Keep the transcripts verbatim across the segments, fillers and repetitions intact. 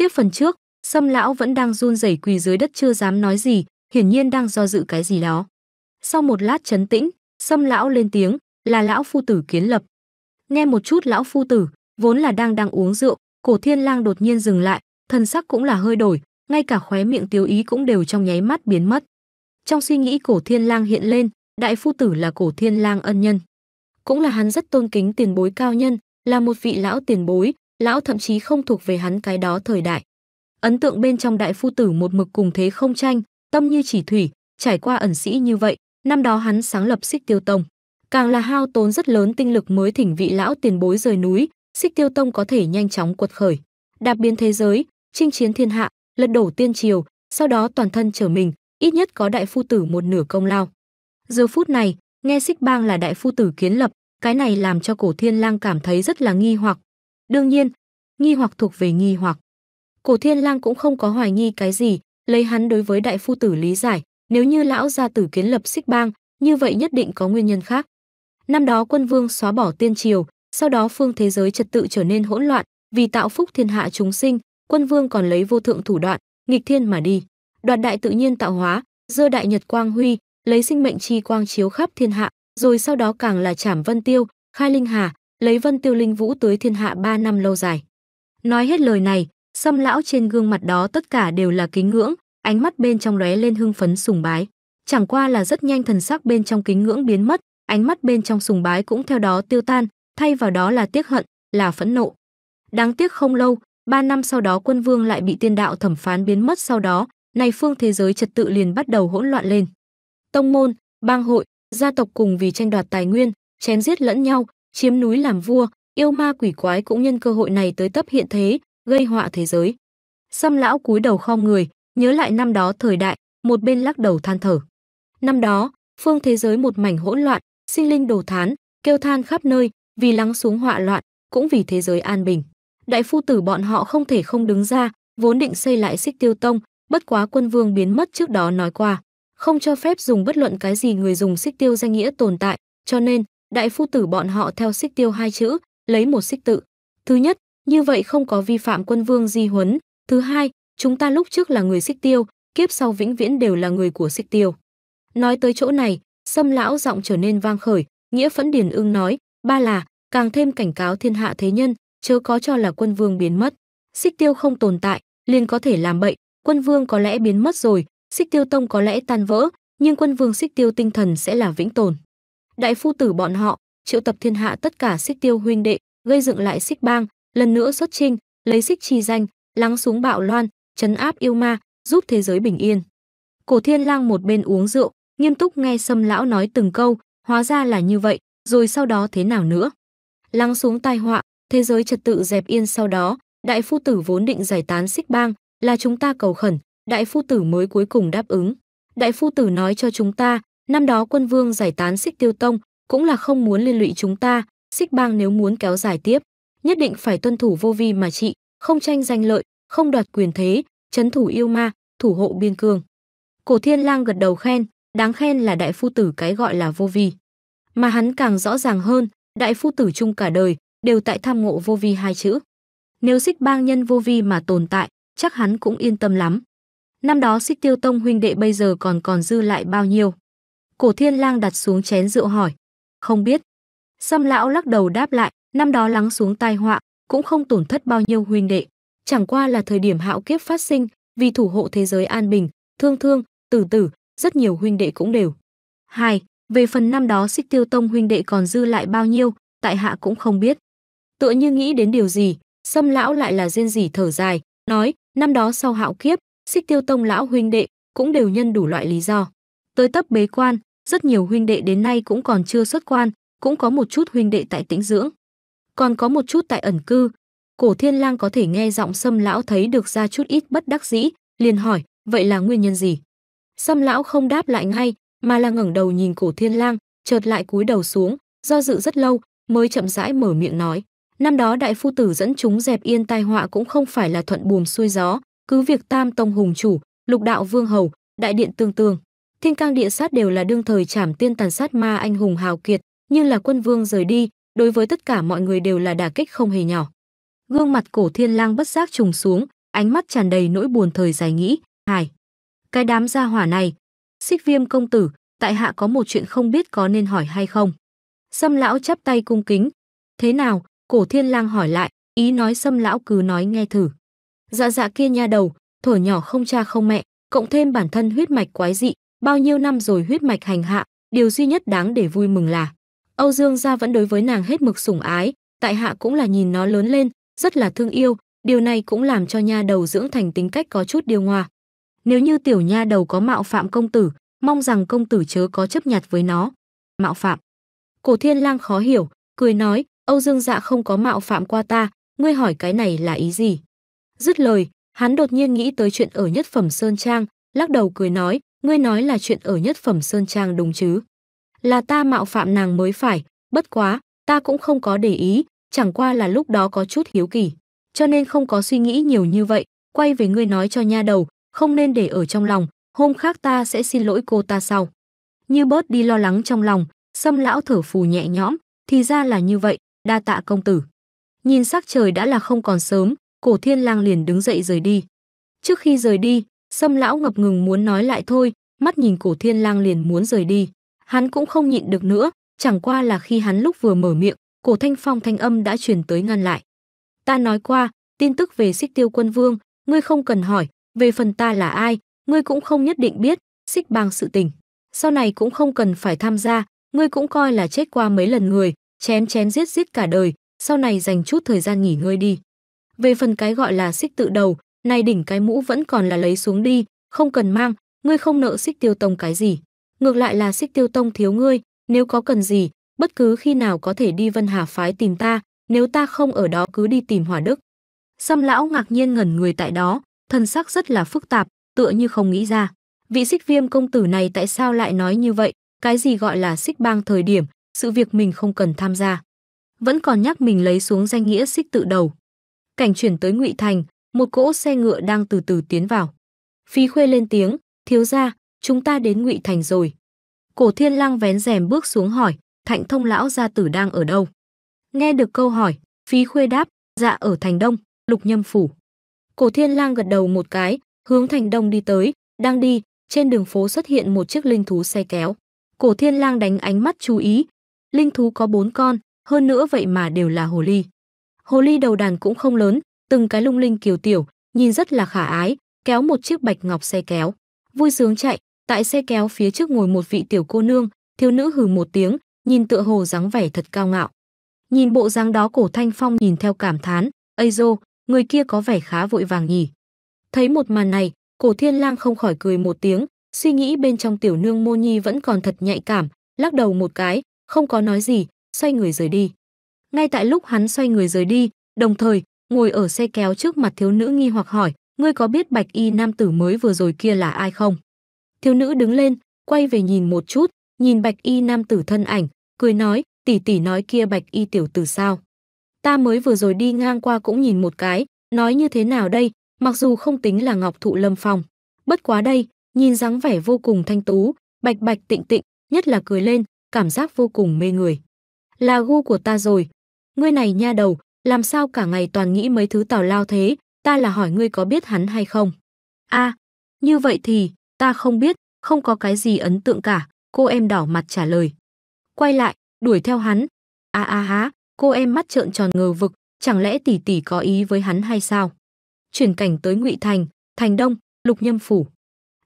Tiếp phần trước, Sâm lão vẫn đang run rẩy quỳ dưới đất chưa dám nói gì, hiển nhiên đang do dự cái gì đó. Sau một lát trấn tĩnh, Sâm lão lên tiếng, là lão phu tử Kiến Lập. Nghe một chút lão phu tử, vốn là đang đang uống rượu, Cổ Thiên Lang đột nhiên dừng lại, thần sắc cũng là hơi đổi, ngay cả khóe miệng tiêu ý cũng đều trong nháy mắt biến mất. Trong suy nghĩ Cổ Thiên Lang hiện lên, đại phu tử là Cổ Thiên Lang ân nhân, cũng là hắn rất tôn kính tiền bối cao nhân, là một vị lão tiền bối, lão thậm chí không thuộc về hắn cái đó thời đại. Ấn tượng bên trong đại phu tử một mực cùng thế không tranh, tâm như chỉ thủy, trải qua ẩn sĩ như vậy, năm đó hắn sáng lập Xích Tiêu Tông, càng là hao tốn rất lớn tinh lực mới thỉnh vị lão tiền bối rời núi, Xích Tiêu Tông có thể nhanh chóng quật khởi, đạp biến thế giới, chinh chiến thiên hạ, lật đổ tiên triều, sau đó toàn thân trở mình, ít nhất có đại phu tử một nửa công lao. Giờ phút này, nghe Xích Bang là đại phu tử Kiến Lập, cái này làm cho Cổ Thiên Lang cảm thấy rất là nghi hoặc. Đương nhiên, nghi hoặc thuộc về nghi hoặc. Cổ Thiên Lang cũng không có hoài nghi cái gì, lấy hắn đối với đại phu tử lý giải, nếu như lão gia tử Kiến Lập Xích Bang, như vậy nhất định có nguyên nhân khác. Năm đó quân vương xóa bỏ tiên triều, sau đó phương thế giới trật tự trở nên hỗn loạn, vì tạo phúc thiên hạ chúng sinh, quân vương còn lấy vô thượng thủ đoạn, nghịch thiên mà đi, đoạt đại tự nhiên tạo hóa, giơ đại nhật quang huy, lấy sinh mệnh chi quang chiếu khắp thiên hạ, rồi sau đó càng là trảm Vân Tiêu, khai Linh Hà, lấy Vân Tiêu Linh Vũ tới thiên hạ ba năm lâu dài. Nói hết lời này, Sâm lão trên gương mặt đó tất cả đều là kính ngưỡng, ánh mắt bên trong lóe lên hưng phấn sùng bái. Chẳng qua là rất nhanh thần sắc bên trong kính ngưỡng biến mất, ánh mắt bên trong sùng bái cũng theo đó tiêu tan, thay vào đó là tiếc hận, là phẫn nộ. Đáng tiếc không lâu, ba năm sau đó quân vương lại bị tiên đạo thẩm phán biến mất, sau đó, này phương thế giới trật tự liền bắt đầu hỗn loạn lên. Tông môn, bang hội, gia tộc cùng vì tranh đoạt tài nguyên, chém giết lẫn nhau, chiếm núi làm vua, yêu ma quỷ quái cũng nhân cơ hội này tới tấp hiện thế, gây họa thế giới. Sâm lão cúi đầu khom người, nhớ lại năm đó thời đại, một bên lắc đầu than thở. Năm đó, phương thế giới một mảnh hỗn loạn, sinh linh đồ thán, kêu than khắp nơi, vì lắng xuống họa loạn, cũng vì thế giới an bình. Đại phu tử bọn họ không thể không đứng ra, vốn định xây lại Xích Tiêu Tông, bất quá quân vương biến mất trước đó nói qua, không cho phép dùng bất luận cái gì người dùng Xích Tiêu danh nghĩa tồn tại, cho nên đại phu tử bọn họ theo Xích Tiêu hai chữ, lấy một xích tự. Thứ nhất, như vậy không có vi phạm quân vương di huấn. Thứ hai, chúng ta lúc trước là người Xích Tiêu, kiếp sau vĩnh viễn đều là người của Xích Tiêu. Nói tới chỗ này, Sâm lão giọng trở nên vang khởi, nghĩa phẫn điền ưng nói, ba là, càng thêm cảnh cáo thiên hạ thế nhân, chớ có cho là quân vương biến mất, Xích Tiêu không tồn tại, liền có thể làm bậy, quân vương có lẽ biến mất rồi, Xích Tiêu Tông có lẽ tan vỡ, nhưng quân vương Xích Tiêu tinh thần sẽ là vĩnh tồn. Đại phu tử bọn họ, triệu tập thiên hạ tất cả Xích Tiêu huynh đệ, gây dựng lại Xích Bang, lần nữa xuất chinh, lấy Xích chi danh, lắng xuống bạo loan, trấn áp yêu ma, giúp thế giới bình yên. Cổ Thiên Lang một bên uống rượu, nghiêm túc nghe Sâm lão nói từng câu, hóa ra là như vậy, rồi sau đó thế nào nữa? Lắng xuống tai họa, thế giới trật tự dẹp yên, sau đó, đại phu tử vốn định giải tán Xích Bang, là chúng ta cầu khẩn, đại phu tử mới cuối cùng đáp ứng. Đại phu tử nói cho chúng ta, năm đó quân vương giải tán Xích Tiêu Tông, cũng là không muốn liên lụy chúng ta, Xích Bang nếu muốn kéo dài tiếp, nhất định phải tuân thủ vô vi mà trị, không tranh danh lợi, không đoạt quyền thế, trấn thủ yêu ma, thủ hộ biên cương. Cổ Thiên Lang gật đầu khen, đáng khen là đại phu tử cái gọi là vô vi. Mà hắn càng rõ ràng hơn, đại phu tử chung cả đời đều tại tham ngộ vô vi hai chữ. Nếu Xích Bang nhân vô vi mà tồn tại, chắc hắn cũng yên tâm lắm. Năm đó Xích Tiêu Tông huynh đệ bây giờ còn còn dư lại bao nhiêu? Cổ Thiên Lang đặt xuống chén rượu hỏi. Không biết. Sâm lão lắc đầu đáp lại, năm đó lắng xuống tai họa, cũng không tổn thất bao nhiêu huynh đệ. Chẳng qua là thời điểm hạo kiếp phát sinh, vì thủ hộ thế giới an bình, thương thương, tử tử, rất nhiều huynh đệ cũng đều. Hai, về phần năm đó Xích Tiêu Tông huynh đệ còn dư lại bao nhiêu, tại hạ cũng không biết. Tựa như nghĩ đến điều gì, Sâm lão lại là rên rỉ thở dài, nói, năm đó sau hạo kiếp, Xích Tiêu Tông lão huynh đệ cũng đều nhân đủ loại lý do tới tấp bế quan, rất nhiều huynh đệ đến nay cũng còn chưa xuất quan, cũng có một chút huynh đệ tại tĩnh dưỡng, còn có một chút tại ẩn cư. Cổ Thiên Lang có thể nghe giọng Sâm lão thấy được ra chút ít bất đắc dĩ, liền hỏi, vậy là nguyên nhân gì? Sâm lão không đáp lại ngay, mà là ngẩng đầu nhìn Cổ Thiên Lang, chợt lại cúi đầu xuống, do dự rất lâu mới chậm rãi mở miệng nói, năm đó đại phu tử dẫn chúng dẹp yên tai họa cũng không phải là thuận buồm xuôi gió, cứ việc Tam Tông hùng chủ, Lục Đạo vương hầu, Đại Điện tương tương, Thiên Cang địa sát đều là đương thời trảm tiên tàn sát ma anh hùng hào kiệt, nhưng là quân vương rời đi, đối với tất cả mọi người đều là đả kích không hề nhỏ. Gương mặt Cổ Thiên Lang bất giác trùng xuống, ánh mắt tràn đầy nỗi buồn thời dài nghĩ, hài. Cái đám gia hỏa này, Xích Viêm công tử, tại hạ có một chuyện không biết có nên hỏi hay không. Sâm lão chắp tay cung kính. Thế nào? Cổ Thiên Lang hỏi lại, ý nói Sâm lão cứ nói nghe thử. Dạ dạ kia nha đầu, thuở nhỏ không cha không mẹ, cộng thêm bản thân huyết mạch quái dị, bao nhiêu năm rồi huyết mạch hành hạ, điều duy nhất đáng để vui mừng là Âu Dương gia vẫn đối với nàng hết mực sủng ái, tại hạ cũng là nhìn nó lớn lên, rất là thương yêu, điều này cũng làm cho nha đầu dưỡng thành tính cách có chút điêu ngoa. Nếu như tiểu nha đầu có mạo phạm công tử, mong rằng công tử chớ có chấp nhặt với nó. Mạo phạm? Cổ Thiên Lang khó hiểu, cười nói, Âu Dương dạ không có mạo phạm qua ta, ngươi hỏi cái này là ý gì? Dứt lời, hắn đột nhiên nghĩ tới chuyện ở Nhất Phẩm Sơn Trang, lắc đầu cười nói, ngươi nói là chuyện ở Nhất Phẩm Sơn Trang đúng chứ? Là ta mạo phạm nàng mới phải, bất quá, ta cũng không có để ý, chẳng qua là lúc đó có chút hiếu kỳ, cho nên không có suy nghĩ nhiều như vậy, quay về ngươi nói cho nha đầu, không nên để ở trong lòng, hôm khác ta sẽ xin lỗi cô ta sau. Như bớt đi lo lắng trong lòng, Sâm lão thở phù nhẹ nhõm, thì ra là như vậy, đa tạ công tử. Nhìn sắc trời đã là không còn sớm, Cổ Thiên Lang liền đứng dậy rời đi. Trước khi rời đi, Sâm lão ngập ngừng muốn nói lại thôi, mắt nhìn Cổ Thiên Lang liền muốn rời đi. Hắn cũng không nhịn được nữa, chẳng qua là khi hắn lúc vừa mở miệng, Cổ Thanh Phong thanh âm đã truyền tới ngăn lại. Ta nói qua, tin tức về Xích Tiêu Quân Vương, ngươi không cần hỏi, về phần ta là ai, ngươi cũng không nhất định biết, Xích Bang sự tình. Sau này cũng không cần phải tham gia, ngươi cũng coi là chết qua mấy lần người, chém chém giết giết cả đời, sau này dành chút thời gian nghỉ ngơi đi. Về phần cái gọi là Xích Tự Đầu, này đỉnh cái mũ vẫn còn là lấy xuống đi, không cần mang, ngươi không nợ Xích Tiêu Tông cái gì. Ngược lại là Xích Tiêu Tông thiếu ngươi, nếu có cần gì, bất cứ khi nào có thể đi Vân Hà Phái tìm ta, nếu ta không ở đó cứ đi tìm Hỏa Đức. Sâm lão ngạc nhiên ngẩn người tại đó, thân sắc rất là phức tạp, tựa như không nghĩ ra. Vị Xích Viêm công tử này tại sao lại nói như vậy, cái gì gọi là Xích Bang thời điểm, sự việc mình không cần tham gia. Vẫn còn nhắc mình lấy xuống danh nghĩa Xích Tự Đầu. Cảnh chuyển tới Ngụy Thành, một cỗ xe ngựa đang từ từ tiến vào. Phí Khuê lên tiếng, thiếu gia, chúng ta đến Ngụy Thành rồi. Cổ Thiên Lang vén rèm bước xuống hỏi, Thạnh Thông lão gia tử đang ở đâu? Nghe được câu hỏi, Phí Khuê đáp, dạ ở Thành Đông, Lục Nhâm phủ. Cổ Thiên Lang gật đầu một cái, hướng Thành Đông đi tới, đang đi, trên đường phố xuất hiện một chiếc linh thú xe kéo. Cổ Thiên Lang đánh ánh mắt chú ý, linh thú có bốn con, hơn nữa vậy mà đều là hồ ly. Hồ ly đầu đàn cũng không lớn, từng cái lung linh kiều tiểu, nhìn rất là khả ái, kéo một chiếc bạch ngọc xe kéo, vui sướng chạy. Tại xe kéo phía trước ngồi một vị tiểu cô nương, thiếu nữ hừ một tiếng, nhìn tựa hồ dáng vẻ thật cao ngạo. Nhìn bộ dáng đó, Cổ Thanh Phong nhìn theo cảm thán, "Ây dô, người kia có vẻ khá vội vàng nhỉ." Thấy một màn này, Cổ Thiên Lang không khỏi cười một tiếng, suy nghĩ bên trong tiểu nương Mô Nhi vẫn còn thật nhạy cảm, lắc đầu một cái, không có nói gì, xoay người rời đi. Ngay tại lúc hắn xoay người rời đi, đồng thời, ngồi ở xe kéo trước mặt thiếu nữ nghi hoặc hỏi, "Ngươi có biết bạch y nam tử mới vừa rồi kia là ai không?" Thiếu nữ đứng lên, quay về nhìn một chút, nhìn bạch y nam tử thân ảnh, cười nói, tỷ tỷ nói kia bạch y tiểu tử sao? Ta mới vừa rồi đi ngang qua cũng nhìn một cái, nói như thế nào đây, mặc dù không tính là ngọc thụ lâm phong. Bất quá đây, nhìn dáng vẻ vô cùng thanh tú, bạch bạch tịnh tịnh, nhất là cười lên, cảm giác vô cùng mê người. Là gu của ta rồi. Ngươi này nha đầu, làm sao cả ngày toàn nghĩ mấy thứ tào lao thế, ta là hỏi ngươi có biết hắn hay không? A, à, như vậy thì... Ta không biết, không có cái gì ấn tượng cả, cô em đỏ mặt trả lời. Quay lại, đuổi theo hắn. À à há, cô em mắt trợn tròn ngờ vực, chẳng lẽ tỷ tỷ có ý với hắn hay sao? Chuyển cảnh tới Ngụy Thành, Thành Đông, Lục Nhâm phủ.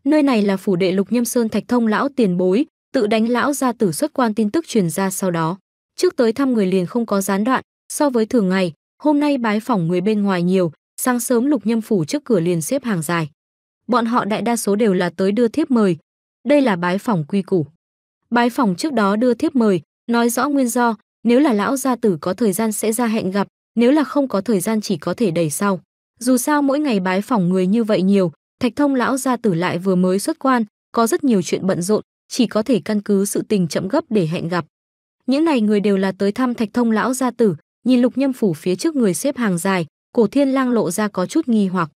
Nơi này là phủ đệ Lục Nhâm Sơn Thạch Thông lão tiền bối, tự đánh lão gia tử xuất quan tin tức truyền ra sau đó. Trước tới thăm người liền không có gián đoạn, so với thường ngày, hôm nay bái phỏng người bên ngoài nhiều, sáng sớm Lục Nhâm phủ trước cửa liền xếp hàng dài. Bọn họ đại đa số đều là tới đưa thiếp mời. Đây là bái phỏng quy củ. Bái phỏng trước đó đưa thiếp mời, nói rõ nguyên do, nếu là lão gia tử có thời gian sẽ ra hẹn gặp, nếu là không có thời gian chỉ có thể đẩy sau. Dù sao mỗi ngày bái phỏng người như vậy nhiều, Thạch Thông lão gia tử lại vừa mới xuất quan, có rất nhiều chuyện bận rộn, chỉ có thể căn cứ sự tình chậm gấp để hẹn gặp. Những này người đều là tới thăm Thạch Thông lão gia tử, nhìn Lục Nhâm phủ phía trước người xếp hàng dài, Cổ Thiên Lang lộ ra có chút nghi hoặc.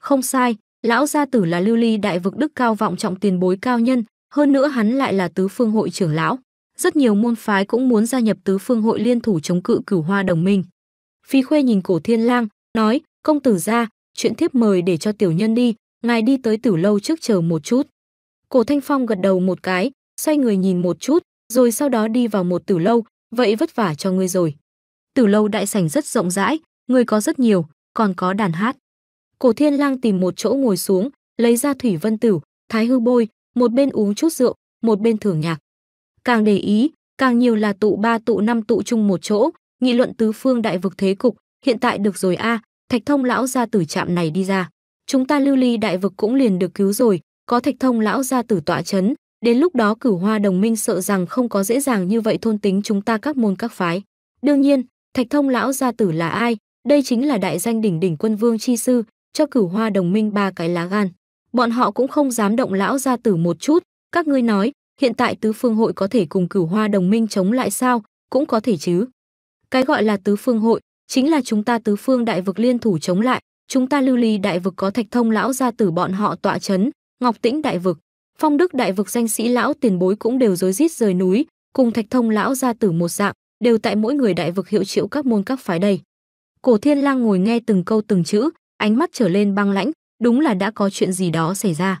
Không sai. Lão gia tử là Lưu Ly đại vực đức cao vọng trọng tiền bối cao nhân, hơn nữa hắn lại là tứ phương hội trưởng lão. Rất nhiều môn phái cũng muốn gia nhập tứ phương hội liên thủ chống cự cửu hoa đồng minh. Phí Khuê nhìn Cổ Thiên Lang, nói, công tử gia, chuyện thiếp mời để cho tiểu nhân đi, ngài đi tới tử lâu trước chờ một chút. Cổ Thanh Phong gật đầu một cái, xoay người nhìn một chút, rồi sau đó đi vào một tử lâu, vậy vất vả cho ngươi rồi. Tử lâu đại sảnh rất rộng rãi, người có rất nhiều, còn có đàn hát. Cổ Thiên Lang tìm một chỗ ngồi xuống, lấy ra thủy vân tử, thái hư bôi, một bên uống chút rượu, một bên thưởng nhạc. Càng để ý, càng nhiều là tụ ba tụ năm tụ chung một chỗ, nghị luận tứ phương đại vực thế cục, hiện tại được rồi a, à, Thạch Thông lão gia tử trạm này đi ra, chúng ta Lưu Ly đại vực cũng liền được cứu rồi, có Thạch Thông lão gia tử tọa chấn, đến lúc đó Cửu Hoa đồng minh sợ rằng không có dễ dàng như vậy thôn tính chúng ta các môn các phái. Đương nhiên, Thạch Thông lão gia tử là ai, đây chính là đại danh đỉnh đỉnh quân vương chi sư, cho Cửu Hoa đồng minh ba cái lá gan, bọn họ cũng không dám động lão gia tử một chút. Các ngươi nói, hiện tại tứ phương hội có thể cùng Cửu Hoa đồng minh chống lại sao? Cũng có thể chứ. Cái gọi là tứ phương hội chính là chúng ta tứ phương đại vực liên thủ chống lại, chúng ta Lưu Ly đại vực có Thạch Thông lão gia tử bọn họ tọa trấn, Ngọc Tĩnh đại vực, Phong Đức đại vực danh sĩ lão tiền bối cũng đều rối rít rời núi, cùng Thạch Thông lão gia tử một dạng, đều tại mỗi người đại vực hiệu triệu các môn các phái đây. Cổ Thiên Lang ngồi nghe từng câu từng chữ, ánh mắt trở lên băng lãnh, đúng là đã có chuyện gì đó xảy ra.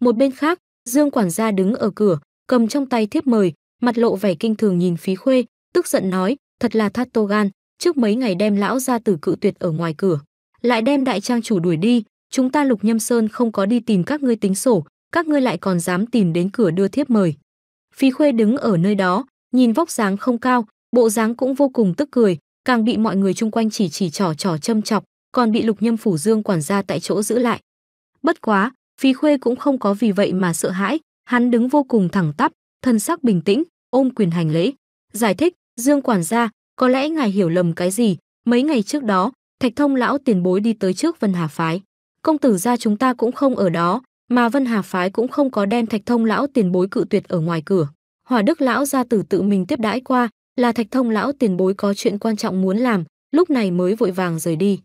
Một bên khác, Dương quản gia đứng ở cửa, cầm trong tay thiếp mời, mặt lộ vẻ kinh thường nhìn Phí Khuê, tức giận nói, thật là thát tô gan, trước mấy ngày đem lão gia tử cự tuyệt ở ngoài cửa, lại đem đại trang chủ đuổi đi, chúng ta Lục Nhâm Sơn không có đi tìm các ngươi tính sổ, các ngươi lại còn dám tìm đến cửa đưa thiếp mời. Phí Khuê đứng ở nơi đó, nhìn vóc dáng không cao, bộ dáng cũng vô cùng tức cười, càng bị mọi người chung quanh chỉ chỉ trỏ trỏ châm chọc, còn bị Lục Nhâm phủ Dương quản gia tại chỗ giữ lại. Bất quá, Phí Khuê cũng không có vì vậy mà sợ hãi, hắn đứng vô cùng thẳng tắp, thân sắc bình tĩnh, ôm quyền hành lễ, giải thích, Dương quản gia, có lẽ ngài hiểu lầm cái gì, mấy ngày trước đó, Thạch Thông lão tiền bối đi tới trước Vân Hà phái, công tử gia chúng ta cũng không ở đó, mà Vân Hà phái cũng không có đem Thạch Thông lão tiền bối cự tuyệt ở ngoài cửa. Hỏa Đức lão gia tử tự mình tiếp đãi qua, là Thạch Thông lão tiền bối có chuyện quan trọng muốn làm, lúc này mới vội vàng rời đi.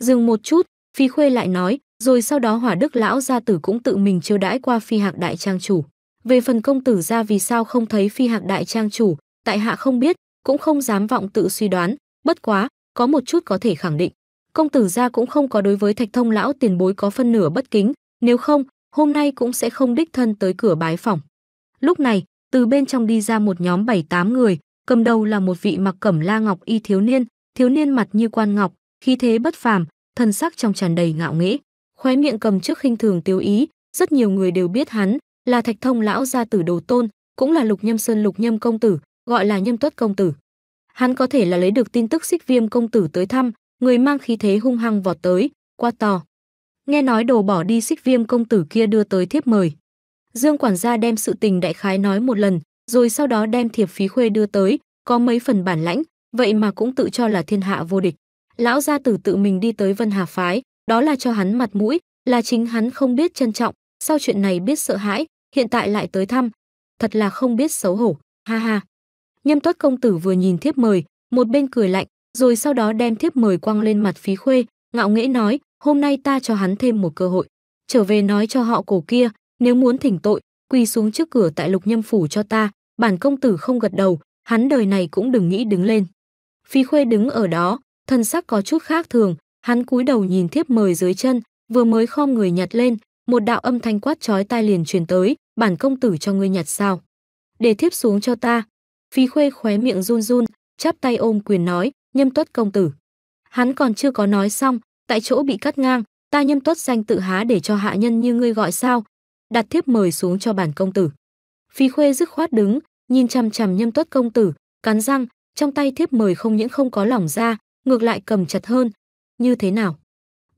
Dừng một chút, Phí Khuê lại nói, rồi sau đó Hỏa Đức lão gia tử cũng tự mình chiêu đãi qua Phi Hạc đại trang chủ. Về phần công tử gia vì sao không thấy Phi Hạc đại trang chủ, tại hạ không biết, cũng không dám vọng tự suy đoán, bất quá, có một chút có thể khẳng định, công tử gia cũng không có đối với Thạch Thông lão tiền bối có phân nửa bất kính, nếu không, hôm nay cũng sẽ không đích thân tới cửa bái phỏng. Lúc này, từ bên trong đi ra một nhóm bảy tám người, cầm đầu là một vị mặc cẩm la ngọc y thiếu niên, thiếu niên mặt như quan ngọc, khí thế bất phàm, thân sắc trong tràn đầy ngạo nghễ, khóe miệng cầm trước khinh thường tiêu ý, rất nhiều người đều biết hắn là Thạch Thông lão gia tử đồ tôn, cũng là Lục Nhâm Sơn Lục Nhâm công tử, gọi là Nhâm Tuất công tử. Hắn có thể là lấy được tin tức Xích Viêm công tử tới thăm, người mang khí thế hung hăng vọt tới, quát to. Nghe nói đồ bỏ đi Xích Viêm công tử kia đưa tới thiếp mời. Dương quản gia đem sự tình đại khái nói một lần, rồi sau đó đem thiệp Phí Khuê đưa tới, có mấy phần bản lãnh, vậy mà cũng tự cho là thiên hạ vô địch. Lão gia tử tự mình đi tới Vân Hà phái, đó là cho hắn mặt mũi, là chính hắn không biết trân trọng, sau chuyện này biết sợ hãi, hiện tại lại tới thăm, thật là không biết xấu hổ, ha ha. Nhâm Tuất công tử vừa nhìn thiếp mời, một bên cười lạnh, rồi sau đó đem thiếp mời quăng lên mặt Phí Khuê, ngạo nghễ nói, hôm nay ta cho hắn thêm một cơ hội, trở về nói cho họ Cổ kia, nếu muốn thỉnh tội, quỳ xuống trước cửa tại Lục Nhâm phủ cho ta, bản công tử không gật đầu, hắn đời này cũng đừng nghĩ đứng lên. Phí Khuê đứng ở đó, thân sắc có chút khác thường, hắn cúi đầu nhìn thiếp mời dưới chân, vừa mới khom người nhặt lên, một đạo âm thanh quát chói tai liền truyền tới, bản công tử cho ngươi nhặt sao? Để thiếp xuống cho ta. Phí Khuê khóe miệng run run, chắp tay ôm quyền nói, Nhâm Tuất công tử. Hắn còn chưa có nói xong, tại chỗ bị cắt ngang, ta Nhâm Tuất danh tự há để cho hạ nhân như ngươi gọi sao? Đặt thiếp mời xuống cho bản công tử. Phí Khuê dứt khoát đứng, nhìn chằm chằm Nhâm Tuất công tử, cắn răng, trong tay thiếp mời không những không có lỏng ra, ngược lại cầm chặt hơn. Như thế nào?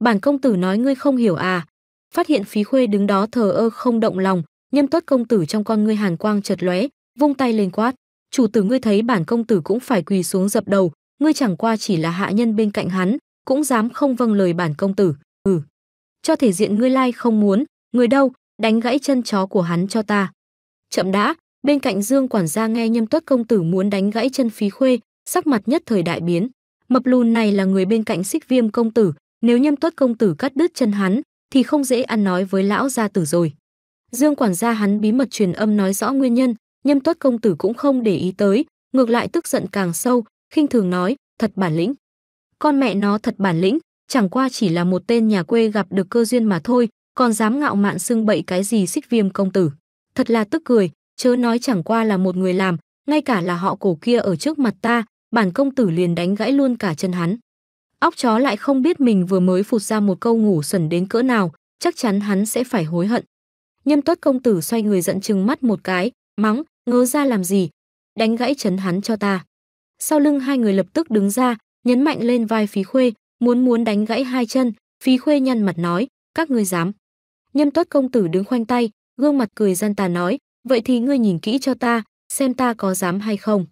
Bản công tử nói ngươi không hiểu à? Phát hiện Phí Khuê đứng đó thờ ơ không động lòng, Nhâm Tuất công tử trong con ngươi hàn quang chợt lóe, vung tay lên quát, chủ tử ngươi thấy bản công tử cũng phải quỳ xuống dập đầu, ngươi chẳng qua chỉ là hạ nhân bên cạnh hắn, cũng dám không vâng lời bản công tử? Ừ, cho thể diện ngươi lai không muốn, người đâu, đánh gãy chân chó của hắn cho ta. Chậm đã, bên cạnh Dương quản gia nghe Nhâm Tuất công tử muốn đánh gãy chân Phí Khuê, sắc mặt nhất thời đại biến. Mập lùn này là người bên cạnh Xích Viêm công tử, nếu Nhâm Tuất công tử cắt đứt chân hắn, thì không dễ ăn nói với lão gia tử rồi. Dương quản gia hắn bí mật truyền âm nói rõ nguyên nhân, Nhâm Tuất công tử cũng không để ý tới, ngược lại tức giận càng sâu, khinh thường nói, thật bản lĩnh. Con mẹ nó thật bản lĩnh, chẳng qua chỉ là một tên nhà quê gặp được cơ duyên mà thôi, còn dám ngạo mạn xưng bậy cái gì Xích Viêm công tử. Thật là tức cười, chớ nói chẳng qua là một người làm, ngay cả là họ Cổ kia ở trước mặt ta, bản công tử liền đánh gãy luôn cả chân hắn. Óc chó lại không biết mình vừa mới phụt ra một câu ngủ xuẩn đến cỡ nào, chắc chắn hắn sẽ phải hối hận. Nhâm Tuất công tử xoay người giận chừng mắt một cái, mắng, ngớ ra làm gì, đánh gãy chân hắn cho ta. Sau lưng hai người lập tức đứng ra, nhấn mạnh lên vai Phí Khuê, muốn muốn đánh gãy hai chân. Phí Khuê nhăn mặt nói, các ngươi dám. Nhâm Tuất công tử đứng khoanh tay, gương mặt cười gian tà nói, vậy thì ngươi nhìn kỹ cho ta, xem ta có dám hay không.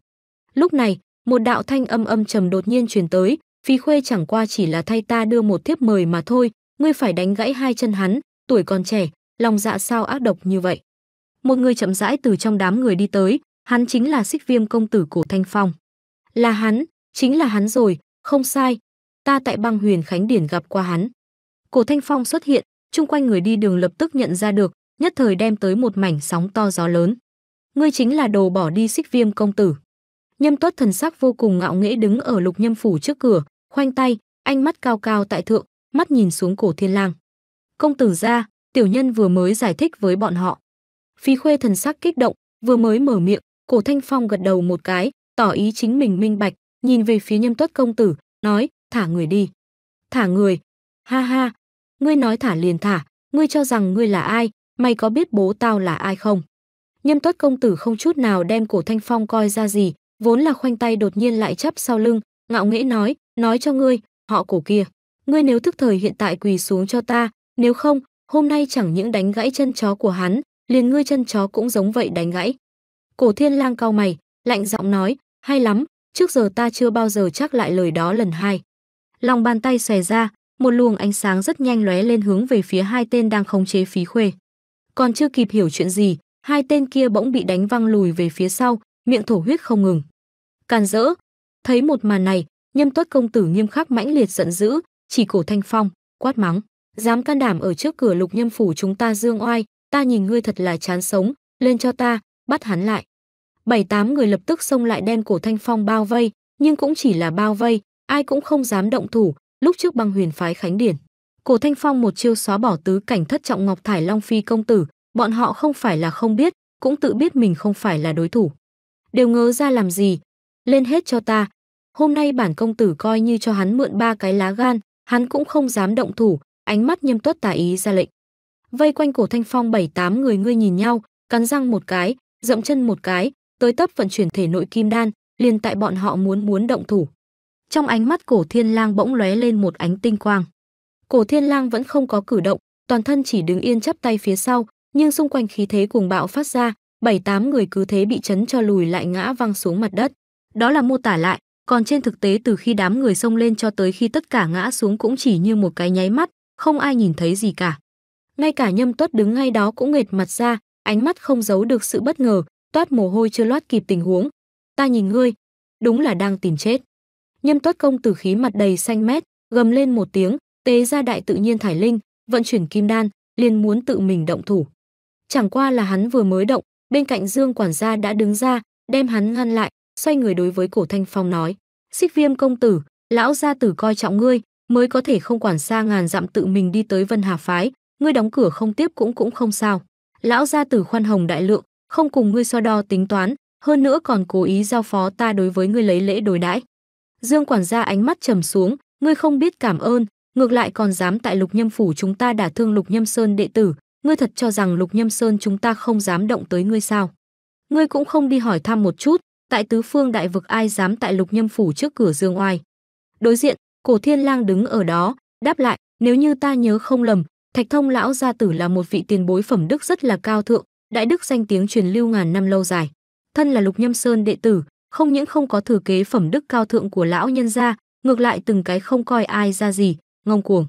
Lúc này, một đạo thanh âm âm trầm đột nhiên truyền tới, Phí Khuê chẳng qua chỉ là thay ta đưa một thiếp mời mà thôi, ngươi phải đánh gãy hai chân hắn, tuổi còn trẻ, lòng dạ sao ác độc như vậy. Một người chậm rãi từ trong đám người đi tới, hắn chính là Xích Viêm công tử Cổ Thanh Phong. Là hắn, chính là hắn rồi, không sai, ta tại Băng Huyền Khánh Điển gặp qua hắn. Cổ Thanh Phong xuất hiện, chung quanh người đi đường lập tức nhận ra được, nhất thời đem tới một mảnh sóng to gió lớn. Ngươi chính là đồ bỏ đi Xích Viêm công tử. Nhâm Tuất thần sắc vô cùng ngạo nghễ đứng ở Lục Nhâm phủ trước cửa, khoanh tay, ánh mắt cao cao tại thượng, mắt nhìn xuống Cổ Thiên Lang. Công tử gia, tiểu nhân vừa mới giải thích với bọn họ. Phí Khuê thần sắc kích động, vừa mới mở miệng, Cổ Thanh Phong gật đầu một cái, tỏ ý chính mình minh bạch, nhìn về phía Nhâm Tuất công tử, nói, thả người đi. Thả người? Ha ha, ngươi nói thả liền thả, ngươi cho rằng ngươi là ai, mày có biết bố tao là ai không? Nhâm Tuất công tử không chút nào đem Cổ Thanh Phong coi ra gì, vốn là khoanh tay đột nhiên lại chắp sau lưng, ngạo nghễ nói, nói cho ngươi, họ Cổ kia, ngươi nếu thức thời hiện tại quỳ xuống cho ta, nếu không, hôm nay chẳng những đánh gãy chân chó của hắn, liền ngươi chân chó cũng giống vậy đánh gãy. Cổ Thiên Lang cau mày, lạnh giọng nói, hay lắm, trước giờ ta chưa bao giờ chắc lại lời đó lần hai. Lòng bàn tay xòe ra, một luồng ánh sáng rất nhanh lóe lên hướng về phía hai tên đang khống chế Phí Khuê. Còn chưa kịp hiểu chuyện gì, hai tên kia bỗng bị đánh văng lùi về phía sau, miệng thổ huyết không ngừng. Càn rỡ! Thấy một màn này, Nhâm Tuất công tử nghiêm khắc mãnh liệt giận dữ, chỉ Cổ Thanh Phong, quát mắng, dám can đảm ở trước cửa Lục Nhâm phủ chúng ta dương oai, ta nhìn ngươi thật là chán sống, lên cho ta, bắt hắn lại. Bảy tám người lập tức xông lại đem Cổ Thanh Phong bao vây, nhưng cũng chỉ là bao vây, ai cũng không dám động thủ. Lúc trước Băng Huyền phái Khánh Điển, Cổ Thanh Phong một chiêu xóa bỏ tứ cảnh thất trọng Ngọc Thải Long Phi công tử, bọn họ không phải là không biết, cũng tự biết mình không phải là đối thủ. Đều ngớ ra làm gì, lên hết cho ta. Hôm nay bản công tử coi như cho hắn mượn ba cái lá gan, hắn cũng không dám động thủ. Ánh mắt Nghiêm Tuất tả ý ra lệnh. Vây quanh Cổ Thanh Phong bảy tám người ngươi nhìn nhau, cắn răng một cái, dậm chân một cái, tới tấp vận chuyển thể nội kim đan, liền tại bọn họ muốn muốn động thủ. Trong ánh mắt Cổ Thiên Lang bỗng lóe lên một ánh tinh quang. Cổ Thiên Lang vẫn không có cử động, toàn thân chỉ đứng yên chắp tay phía sau, nhưng xung quanh khí thế cuồng bạo phát ra, bảy tám người cứ thế bị chấn cho lùi lại ngã văng xuống mặt đất. Đó là mô tả lại, còn trên thực tế từ khi đám người xông lên cho tới khi tất cả ngã xuống cũng chỉ như một cái nháy mắt, không ai nhìn thấy gì cả. Ngay cả Nhâm Tuất đứng ngay đó cũng nghệt mặt ra, ánh mắt không giấu được sự bất ngờ, toát mồ hôi chưa loát kịp tình huống. Ta nhìn ngươi, đúng là đang tìm chết. Nhâm Tuất công tử khí mặt đầy xanh mét, gầm lên một tiếng, tế ra đại tự nhiên thải linh, vận chuyển kim đan, liền muốn tự mình động thủ. Chẳng qua là hắn vừa mới động, bên cạnh Dương quản gia đã đứng ra, đem hắn ngăn lại, xoay người đối với Cổ Thanh Phong nói: Xích Viêm công tử, lão gia tử coi trọng ngươi, mới có thể không quản xa ngàn dặm tự mình đi tới Vân Hà phái, ngươi đóng cửa không tiếp cũng cũng không sao. Lão gia tử khoan hồng đại lượng, không cùng ngươi so đo tính toán, hơn nữa còn cố ý giao phó ta đối với ngươi lấy lễ đối đãi. Dương quản gia ánh mắt trầm xuống, ngươi không biết cảm ơn, ngược lại còn dám tại Lục Nhâm phủ chúng ta đả thương Lục Nhâm Sơn đệ tử, ngươi thật cho rằng Lục Nhâm Sơn chúng ta không dám động tới ngươi sao? Ngươi cũng không đi hỏi thăm một chút, tại tứ phương đại vực ai dám tại Lục Nhâm phủ trước cửa dương oai? Đối diện, Cổ Thiên Lang đứng ở đó, đáp lại, nếu như ta nhớ không lầm, Thạch Thông lão gia tử là một vị tiền bối phẩm đức rất là cao thượng, đại đức danh tiếng truyền lưu ngàn năm lâu dài. Thân là Lục Nhâm Sơn đệ tử, không những không có thừa kế phẩm đức cao thượng của lão nhân gia, ngược lại từng cái không coi ai ra gì, ngông cuồng.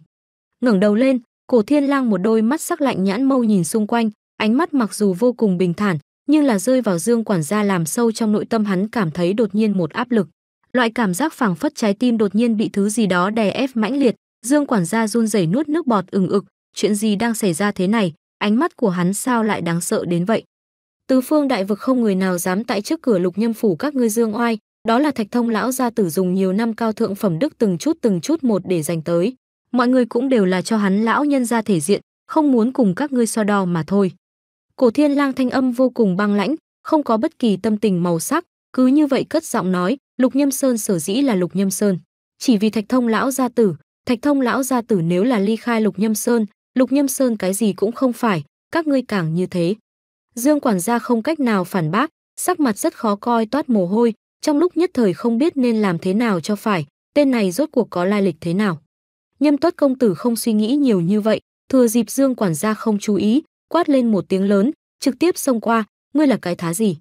Ngẩng đầu lên, Cổ Thiên Lang một đôi mắt sắc lạnh nhãn mâu nhìn xung quanh, ánh mắt mặc dù vô cùng bình thản, nhưng là rơi vào Dương quản gia làm sâu trong nội tâm hắn cảm thấy đột nhiên một áp lực. Loại cảm giác phảng phất trái tim đột nhiên bị thứ gì đó đè ép mãnh liệt, Dương quản gia run rẩy nuốt nước bọt ừng ực, chuyện gì đang xảy ra thế này, ánh mắt của hắn sao lại đáng sợ đến vậy? Tứ phương đại vực không người nào dám tại trước cửa Lục Nhâm phủ các ngươi dương oai, đó là Thạch Thông lão gia tử dùng nhiều năm cao thượng phẩm đức từng chút từng chút một để giành tới. mọi người cũng đều là cho hắn lão nhân ra thể diện, không muốn cùng các ngươi so đo mà thôi. Cổ Thiên Lang thanh âm vô cùng băng lãnh, không có bất kỳ tâm tình màu sắc, cứ như vậy cất giọng nói, Lục Nhâm Sơn sở dĩ là Lục Nhâm Sơn, chỉ vì Thạch Thông lão gia tử, Thạch Thông lão gia tử nếu là ly khai Lục Nhâm Sơn, Lục Nhâm Sơn cái gì cũng không phải, các ngươi càng như thế. Dương quản gia không cách nào phản bác, sắc mặt rất khó coi toát mồ hôi, trong lúc nhất thời không biết nên làm thế nào cho phải, tên này rốt cuộc có lai lịch thế nào. Nhâm Tuất công tử không suy nghĩ nhiều như vậy, thừa dịp Dương quản gia không chú ý, quát lên một tiếng lớn, trực tiếp xông qua, ngươi là cái thá gì?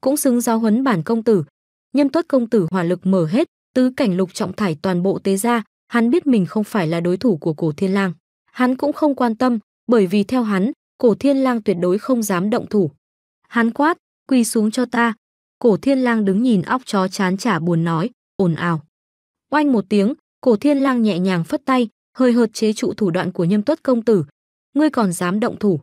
Cũng xứng giáo huấn bản công tử. Nhâm Tuất công tử hỏa lực mở hết, tứ cảnh lục trọng thải toàn bộ tế ra, hắn biết mình không phải là đối thủ của Cổ Thiên Lang. Hắn cũng không quan tâm, bởi vì theo hắn, Cổ Thiên Lang tuyệt đối không dám động thủ. Hắn quát, quỳ xuống cho ta. Cổ Thiên Lang đứng nhìn óc chó chán chả buồn nói, ồn ào. Oanh một tiếng, Cổ Thiên Lang nhẹ nhàng phất tay, hơi hợt chế trụ thủ đoạn của Nhâm Tuất công tử. Ngươi còn dám động thủ?